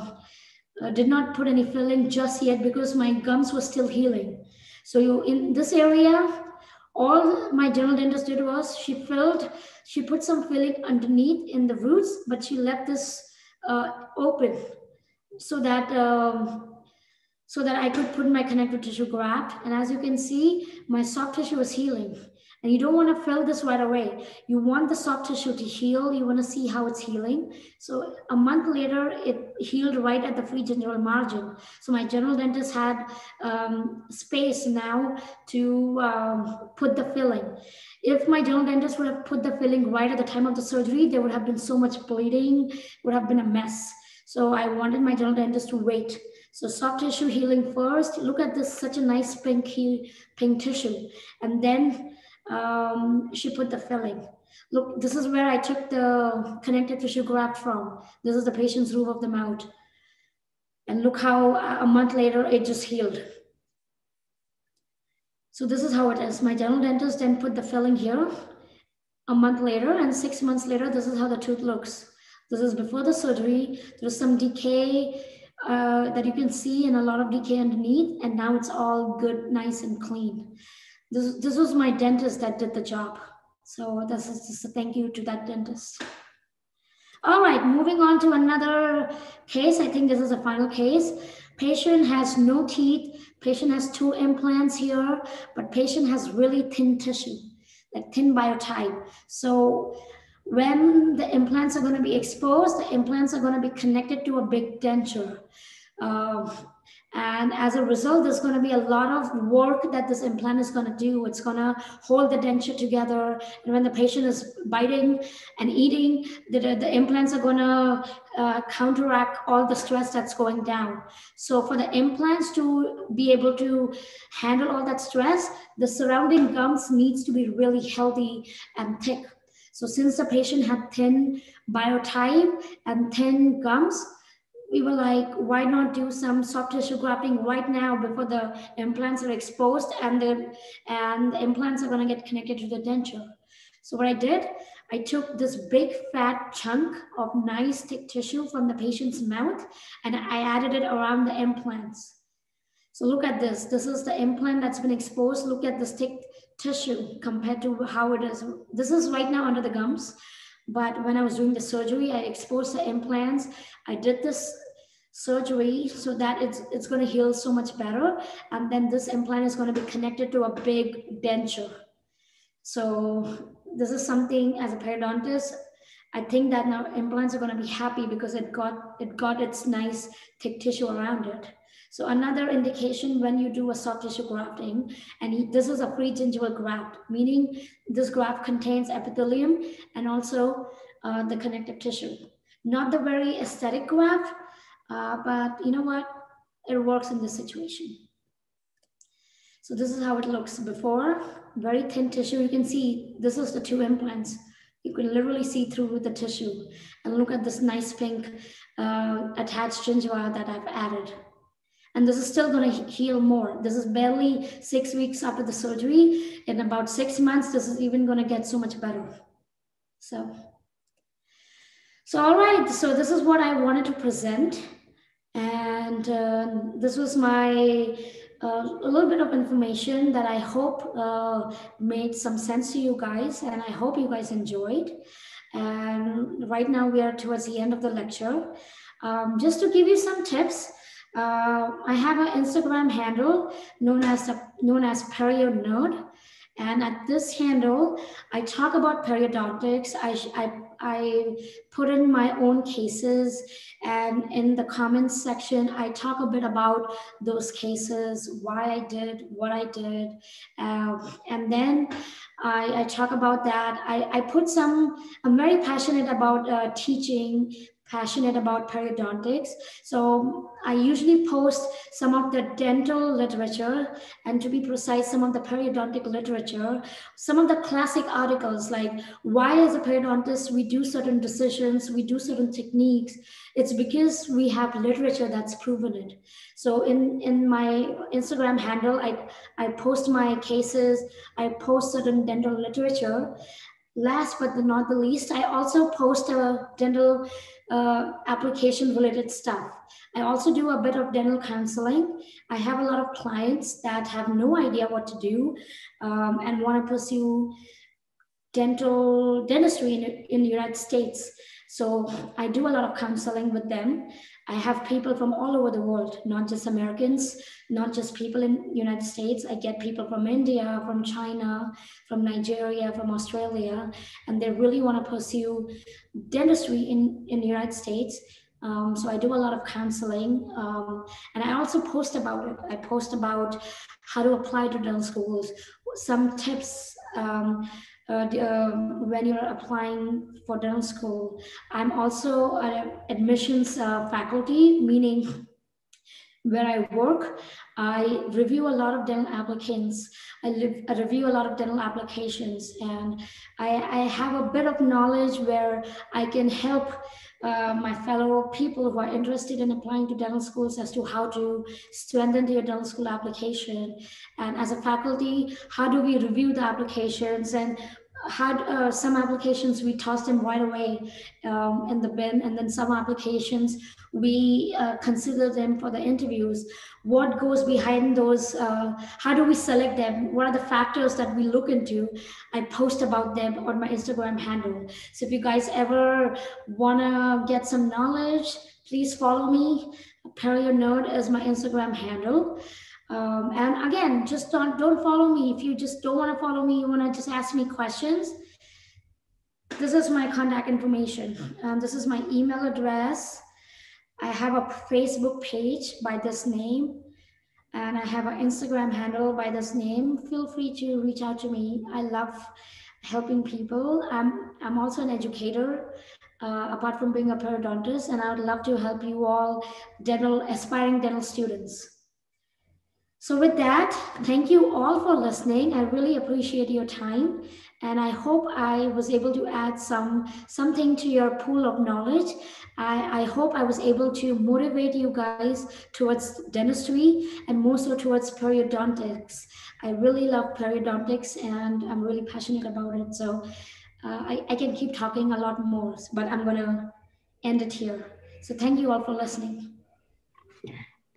uh, did not put any filling just yet because my gums were still healing. So you, in this area, all my general dentist did was she filled, she put some filling underneath in the roots, but she left this uh, open so that. Um, so that I could put my connective tissue graft. And as you can see, my soft tissue is healing. And you don't wanna fill this right away. You want the soft tissue to heal. You wanna see how it's healing. So a month later, it healed right at the free general margin. So my general dentist had um, space now to um, put the filling. If my general dentist would have put the filling right at the time of the surgery, there would have been so much bleeding, would have been a mess. So I wanted my general dentist to wait. So soft tissue healing first. Look at this, such a nice pink, heel, pink tissue. And then um, she put the filling. Look, this is where I took the connective tissue graft from. This is the patient's roof of the mouth. And look how a month later it just healed. So this is how it is. My general dentist then put the filling here a month later, and six months later, this is how the tooth looks. This is before the surgery. There's some decay uh, that you can see, and a lot of decay underneath, and now it's all good, nice and clean. This, this was my dentist that did the job. So this is just a thank you to that dentist. All right, moving on to another case. I think this is the final case. Patient has no teeth. Patient has two implants here, but patient has really thin tissue, like thin biotype. So when the implants are gonna be exposed, the implants are gonna be connected to a big denture. Uh, And as a result, there's going to be a lot of work that this implant is going to do. It's going to hold the denture together. And when the patient is biting and eating, the, the implants are going to uh, counteract all the stress that's going down. So for the implants to be able to handle all that stress, the surrounding gums needs to be really healthy and thick. So since the patient had thin biotype and thin gums, we were like, why not do some soft tissue grafting right now before the implants are exposed and the, and the implants are going to get connected to the denture. So what I did, I took this big fat chunk of nice thick tissue from the patient's mouth and I added it around the implants. So look at this. This is the implant that's been exposed. Look at this thick tissue compared to how it is. This is right now under the gums. But when I was doing the surgery, I exposed the implants. I did this surgery so that it's, it's going to heal so much better. And then this implant is going to be connected to a big denture. So this is something as a periodontist, I think that now implants are going to be happy because it got, it got its nice thick tissue around it. So another indication when you do a soft tissue grafting, and this is a free gingival graft, meaning this graft contains epithelium and also uh, the connective tissue. Not the very aesthetic graft, uh, but you know what? It works in this situation. So this is how it looks before. Very thin tissue. You can see this is the two implants. You can literally see through the tissue. And look at this nice pink uh, attached gingiva that I've added. And this is still going to heal more. This is barely six weeks after the surgery. In about six months, this is even going to get so much better. So, so all right. So this is what I wanted to present. And uh, this was my uh, a little bit of information that I hope uh, made some sense to you guys. And I hope you guys enjoyed. And right now we are towards the end of the lecture. Um, just to give you some tips, Uh, I have an Instagram handle known as a, known as Period Nerd, and at this handle, I talk about periodontics. I, I, I put in my own cases, and in the comments section, I talk a bit about those cases, why I did, what I did, uh, and then I, I talk about that. I, I put some, I'm very passionate about uh, teaching, passionate about periodontics. So I usually post some of the dental literature, and to be precise, some of the periodontic literature, some of the classic articles, like why as a periodontist, we do certain decisions, we do certain techniques. It's because we have literature that's proven it. So in, in my Instagram handle, I, I post my cases, I post certain dental literature. Last but not the least, I also post a dental uh, application related stuff. I also do a bit of dental counseling. I have a lot of clients that have no idea what to do um, and want to pursue dental dentistry in, in the United States. So I do a lot of counseling with them. I have people from all over the world, not just Americans, not just people in the United States. I get people from India, from China, from Nigeria, from Australia, and they really want to pursue dentistry in, in the United States. Um, so I do a lot of counseling, um, and I also post about it. I post about how to apply to dental schools, some tips, um, Uh, um, when you're applying for dental school. I'm also an admissions uh, faculty, meaning where I work, I review a lot of dental applicants. I, live, I review a lot of dental applications, and I, I have a bit of knowledge where I can help uh, my fellow people who are interested in applying to dental schools as to how to strengthen their dental school application. And as a faculty, how do we review the applications? And had uh, some applications we tossed them right away um, in the bin, and then some applications we uh, consider them for the interviews. What goes behind those? Uh, how do we select them? What are the factors that we look into? I post about them on my Instagram handle. So if you guys ever wanna get some knowledge, please follow me. Period Nerd is my Instagram handle. Um, and again, just don't, don't follow me. If you just don't want to follow me, you want to just ask me questions, this is my contact information. Um, this is my email address. I have a Facebook page by this name, and I have an Instagram handle by this name. Feel free to reach out to me. I love helping people. I'm, I'm also an educator. Uh, apart from being a periodontist, and I would love to help you all dental, aspiring dental students. So with that, thank you all for listening. I really appreciate your time, and I hope I was able to add some something to your pool of knowledge. I, I hope I was able to motivate you guys towards dentistry and more so towards periodontics. I really love periodontics, and I'm really passionate about it. So uh, I, I can keep talking a lot more, but I'm gonna end it here. So thank you all for listening.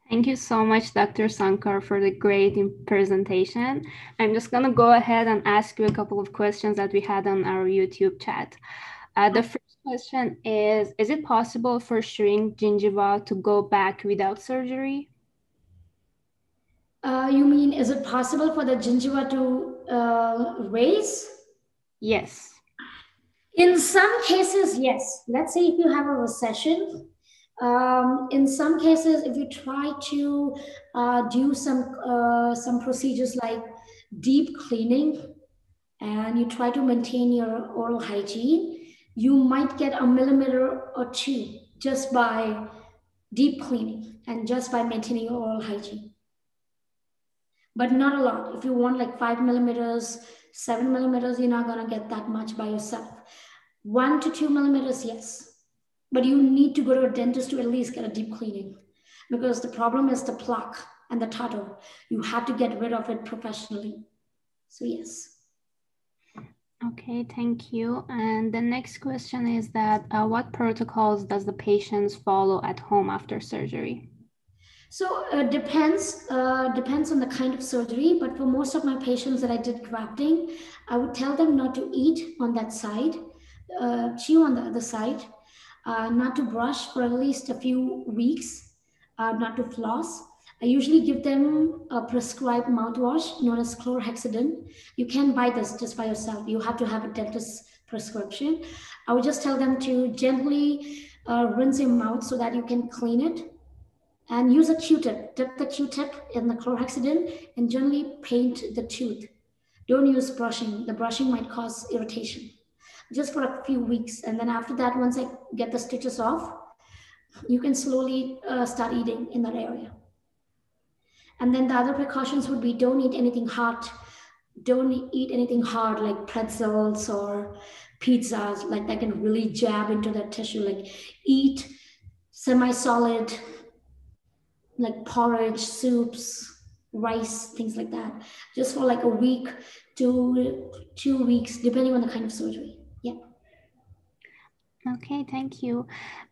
Thank you so much, Doctor Sonkar, for the great presentation. I'm just gonna go ahead and ask you a couple of questions that we had on our YouTube chat. Uh, the first question is, is it possible for shrink gingiva to go back without surgery? Uh, you mean, is it possible for the gingiva to uh, raise? Yes. In some cases, yes. Let's say if you have a recession, Um, in some cases, if you try to uh, do some uh, some procedures like deep cleaning, and you try to maintain your oral hygiene, you might get a millimeter or two just by deep cleaning and just by maintaining your oral hygiene. But not a lot. If you want like five millimeters, seven millimeters, you're not gonna get that much by yourself. One to two millimeters, yes. But you need to go to a dentist to at least get a deep cleaning, because the problem is the plaque and the tartar. You have to get rid of it professionally. So yes. Okay, thank you. And the next question is that uh, what protocols does the patients follow at home after surgery? So it uh, depends, uh, depends on the kind of surgery, but for most of my patients that I did grafting, I would tell them not to eat on that side, uh, chew on the other side, Uh, not to brush for at least a few weeks, uh, not to floss. I usually give them a prescribed mouthwash known as chlorhexidine. You can't buy this just by yourself. You have to have a dentist's prescription. I would just tell them to gently uh, rinse your mouth so that you can clean it, and use a Q-tip. Dip the Q-tip in the chlorhexidine and gently paint the tooth. Don't use brushing. The brushing might cause irritation. Just for a few weeks. And then after that, once I get the stitches off, you can slowly uh, start eating in that area. And then the other precautions would be, don't eat anything hot. Don't eat anything hard like pretzels or pizzas, like that can really jab into that tissue. Like eat semi-solid, like porridge, soups, rice, things like that. Just for like a week to two weeks, depending on the kind of surgery. Okay, thank you.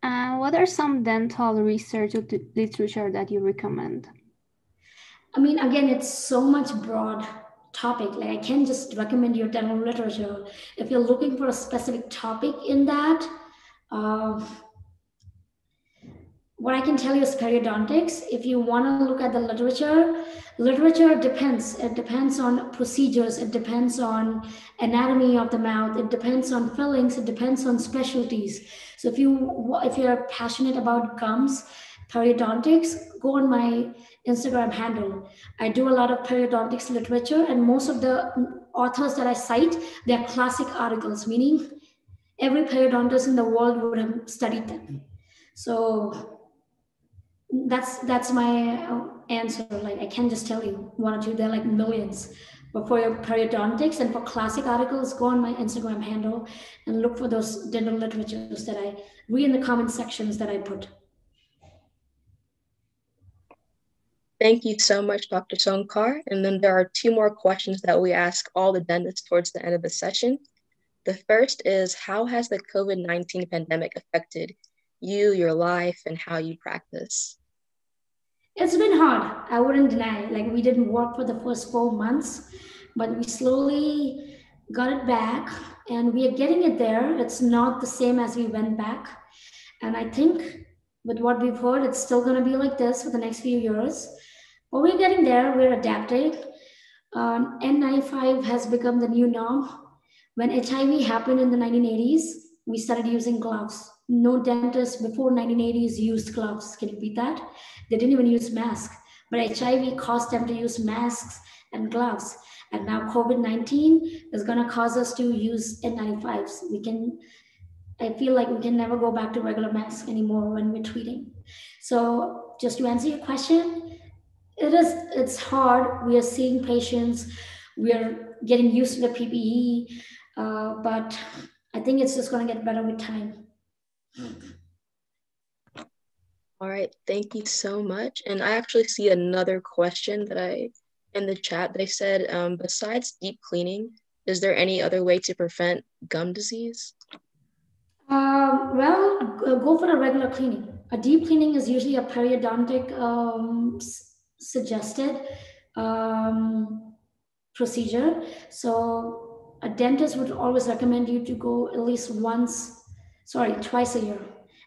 Uh, what are some dental research literature that you recommend? I mean, again, it's so much broad topic. Like I can't just recommend your dental literature. If you're looking for a specific topic in that, uh, what I can tell you is periodontics. If you want to look at the literature, literature depends. It depends on procedures. It depends on anatomy of the mouth. It depends on fillings. It depends on specialties. So if you if you're passionate about gums, periodontics, go on my Instagram handle. I do a lot of periodontics literature, and most of the authors that I cite, they're classic articles, meaning every periodontist in the world would have studied them. So that's that's my answer. Like I can't just tell you one or two. They're like millions. But for your periodontics and for classic articles, go on my Instagram handle and look for those dental literatures that I read in the comment sections that I put. Thank you so much, Doctor Sonkar. And then there are two more questions that we ask all the dentists towards the end of the session. The first is, how has the COVID nineteen pandemic affected you, your life, and how you practice? It's been hard, I wouldn't deny. Like we didn't work for the first four months, but we slowly got it back and we are getting it there. It's not the same as we went back. And I think with what we've heard, it's still gonna be like this for the next few years. But we're getting there, we're adapting. Um, N ninety-five has become the new norm. When H I V happened in the nineteen eighties, we started using gloves. No dentist before nineteen eighties used gloves. Can you beat that? They didn't even use masks, but H I V caused them to use masks and gloves. And now COVID nineteen is gonna cause us to use N ninety-fives. We can, I feel like we can never go back to regular masks anymore when we're tweeting. So just to answer your question, it is, it's hard. We are seeing patients, we are getting used to the P P E, uh, but I think it's just gonna get better with time. All right, thank you so much. And I actually see another question that I, in the chat, they said, um, besides deep cleaning, is there any other way to prevent gum disease? Uh, well, go for a regular cleaning. A deep cleaning is usually a periodontic um, suggested um, procedure. So a dentist would always recommend you to go at least once, sorry, twice a year.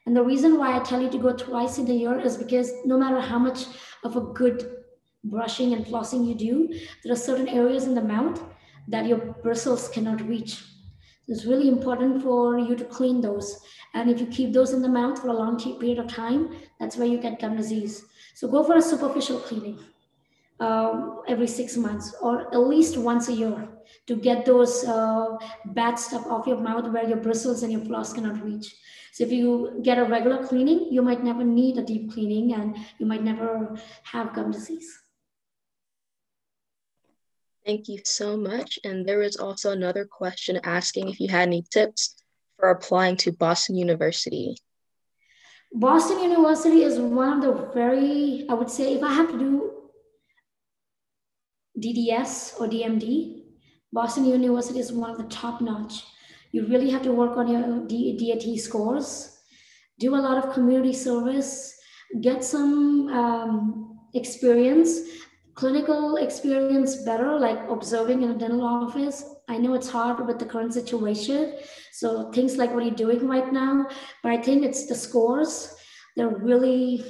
And the reason why I tell you to go twice in a year is because no matter how much of a good brushing and flossing you do, there are certain areas in the mouth that your bristles cannot reach. It's really important for you to clean those. And if you keep those in the mouth for a long period of time, that's where you get gum disease. So go for a superficial cleaning uh, every six months or at least once a year to get those uh, bad stuff off your mouth where your bristles and your floss cannot reach. So if you get a regular cleaning, you might never need a deep cleaning and you might never have gum disease. Thank you so much. And there is also another question asking if you had any tips for applying to Boston University. Boston University is one of the very, I would say, if I have to do D D S or D M D, Boston University is one of the top notch. You really have to work on your D A T scores, do a lot of community service, get some um, experience, clinical experience better, like observing in a dental office. I know it's hard with the current situation. So things like what you're doing right now, but I think it's the scores. They're really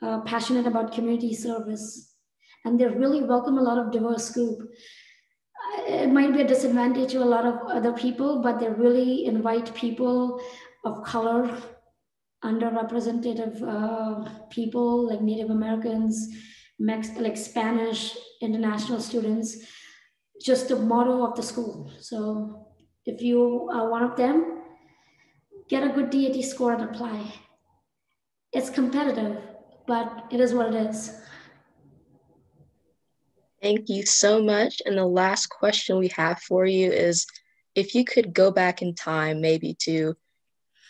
uh, passionate about community service and they really welcome a lot of diverse group. It might be a disadvantage to a lot of other people, but they really invite people of color, underrepresented uh, people like Native Americans, Mex like Spanish, international students, just the motto of the school. So if you are one of them, get a good D A T score and apply. It's competitive, but it is what it is. Thank you so much. And the last question we have for you is, if you could go back in time, maybe to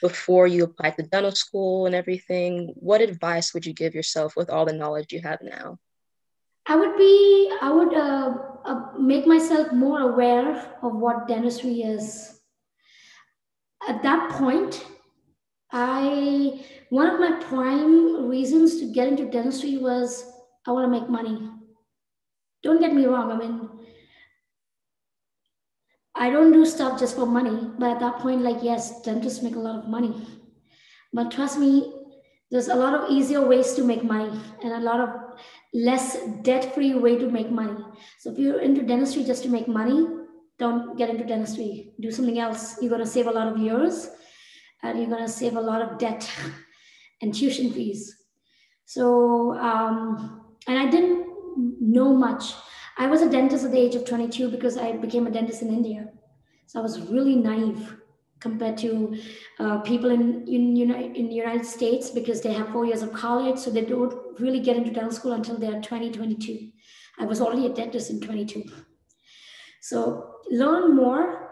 before you applied to dental school and everything, what advice would you give yourself with all the knowledge you have now? I would be, I would uh, uh, make myself more aware of what dentistry is. At that point, I, one of my prime reasons to get into dentistry was, I want to make money. Don't get me wrong, I mean, I don't do stuff just for money, but at that point, like, yes, dentists make a lot of money. But trust me, there's a lot of easier ways to make money and a lot of less debt-free way to make money. So if you're into dentistry just to make money, don't get into dentistry. Do something else. You're going to save a lot of years and you're going to save a lot of debt and tuition fees. So, um, and I didn't know much. I was a dentist at the age of twenty-two because I became a dentist in India. So I was really naive. compared to uh, people in in you know in the United States, because they have four years of college, so they don't really get into dental school until they are twenty, twenty-two. I was already a dentist in twenty-two. So learn more,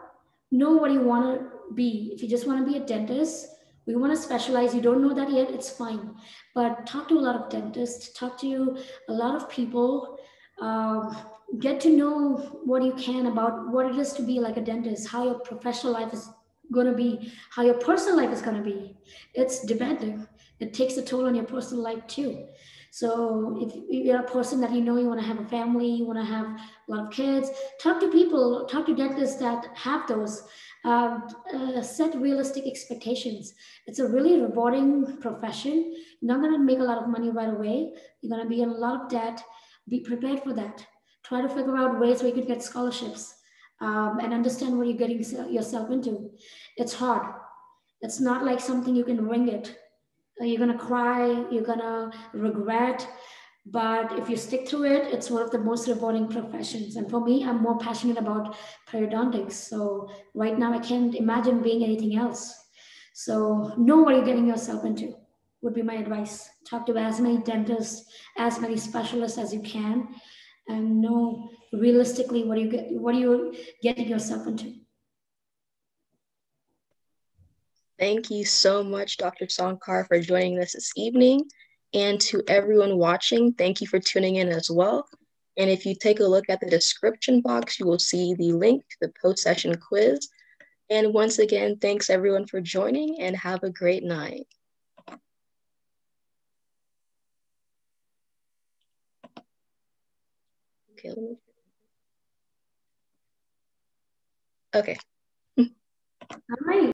know what you want to be. If you just want to be a dentist, we want to specialize. You don't know that yet, it's fine. But talk to a lot of dentists, talk to a lot of people. Um, get to know what you can about what it is to be like a dentist, how your professional life is going to be, how your personal life is going to be. It's demanding. It takes a toll on your personal life too. So if you're a person that you know you want to have a family, you want to have a lot of kids, talk to people, talk to dentists that have those. Uh, uh, set realistic expectations. It's a really rewarding profession. You're not going to make a lot of money right away. You're going to be in a lot of debt. Be prepared for that. Try to figure out ways where you can get scholarships um, and understand what you're getting yourself into. It's hard. It's not like something you can wing it. You're gonna cry, you're gonna regret, but if you stick to it, it's one of the most rewarding professions. And for me, I'm more passionate about periodontics. So right now I can't imagine being anything else. So know what you're getting yourself into would be my advice. Talk to as many dentists, as many specialists as you can, and know realistically what you get, what you're getting yourself into. Thank you so much, Doctor Sonkar, for joining us this evening. And to everyone watching, thank you for tuning in as well. And if you take a look at the description box, you will see the link to the post-session quiz. And once again, thanks everyone for joining, and have a great night. Okay. All right.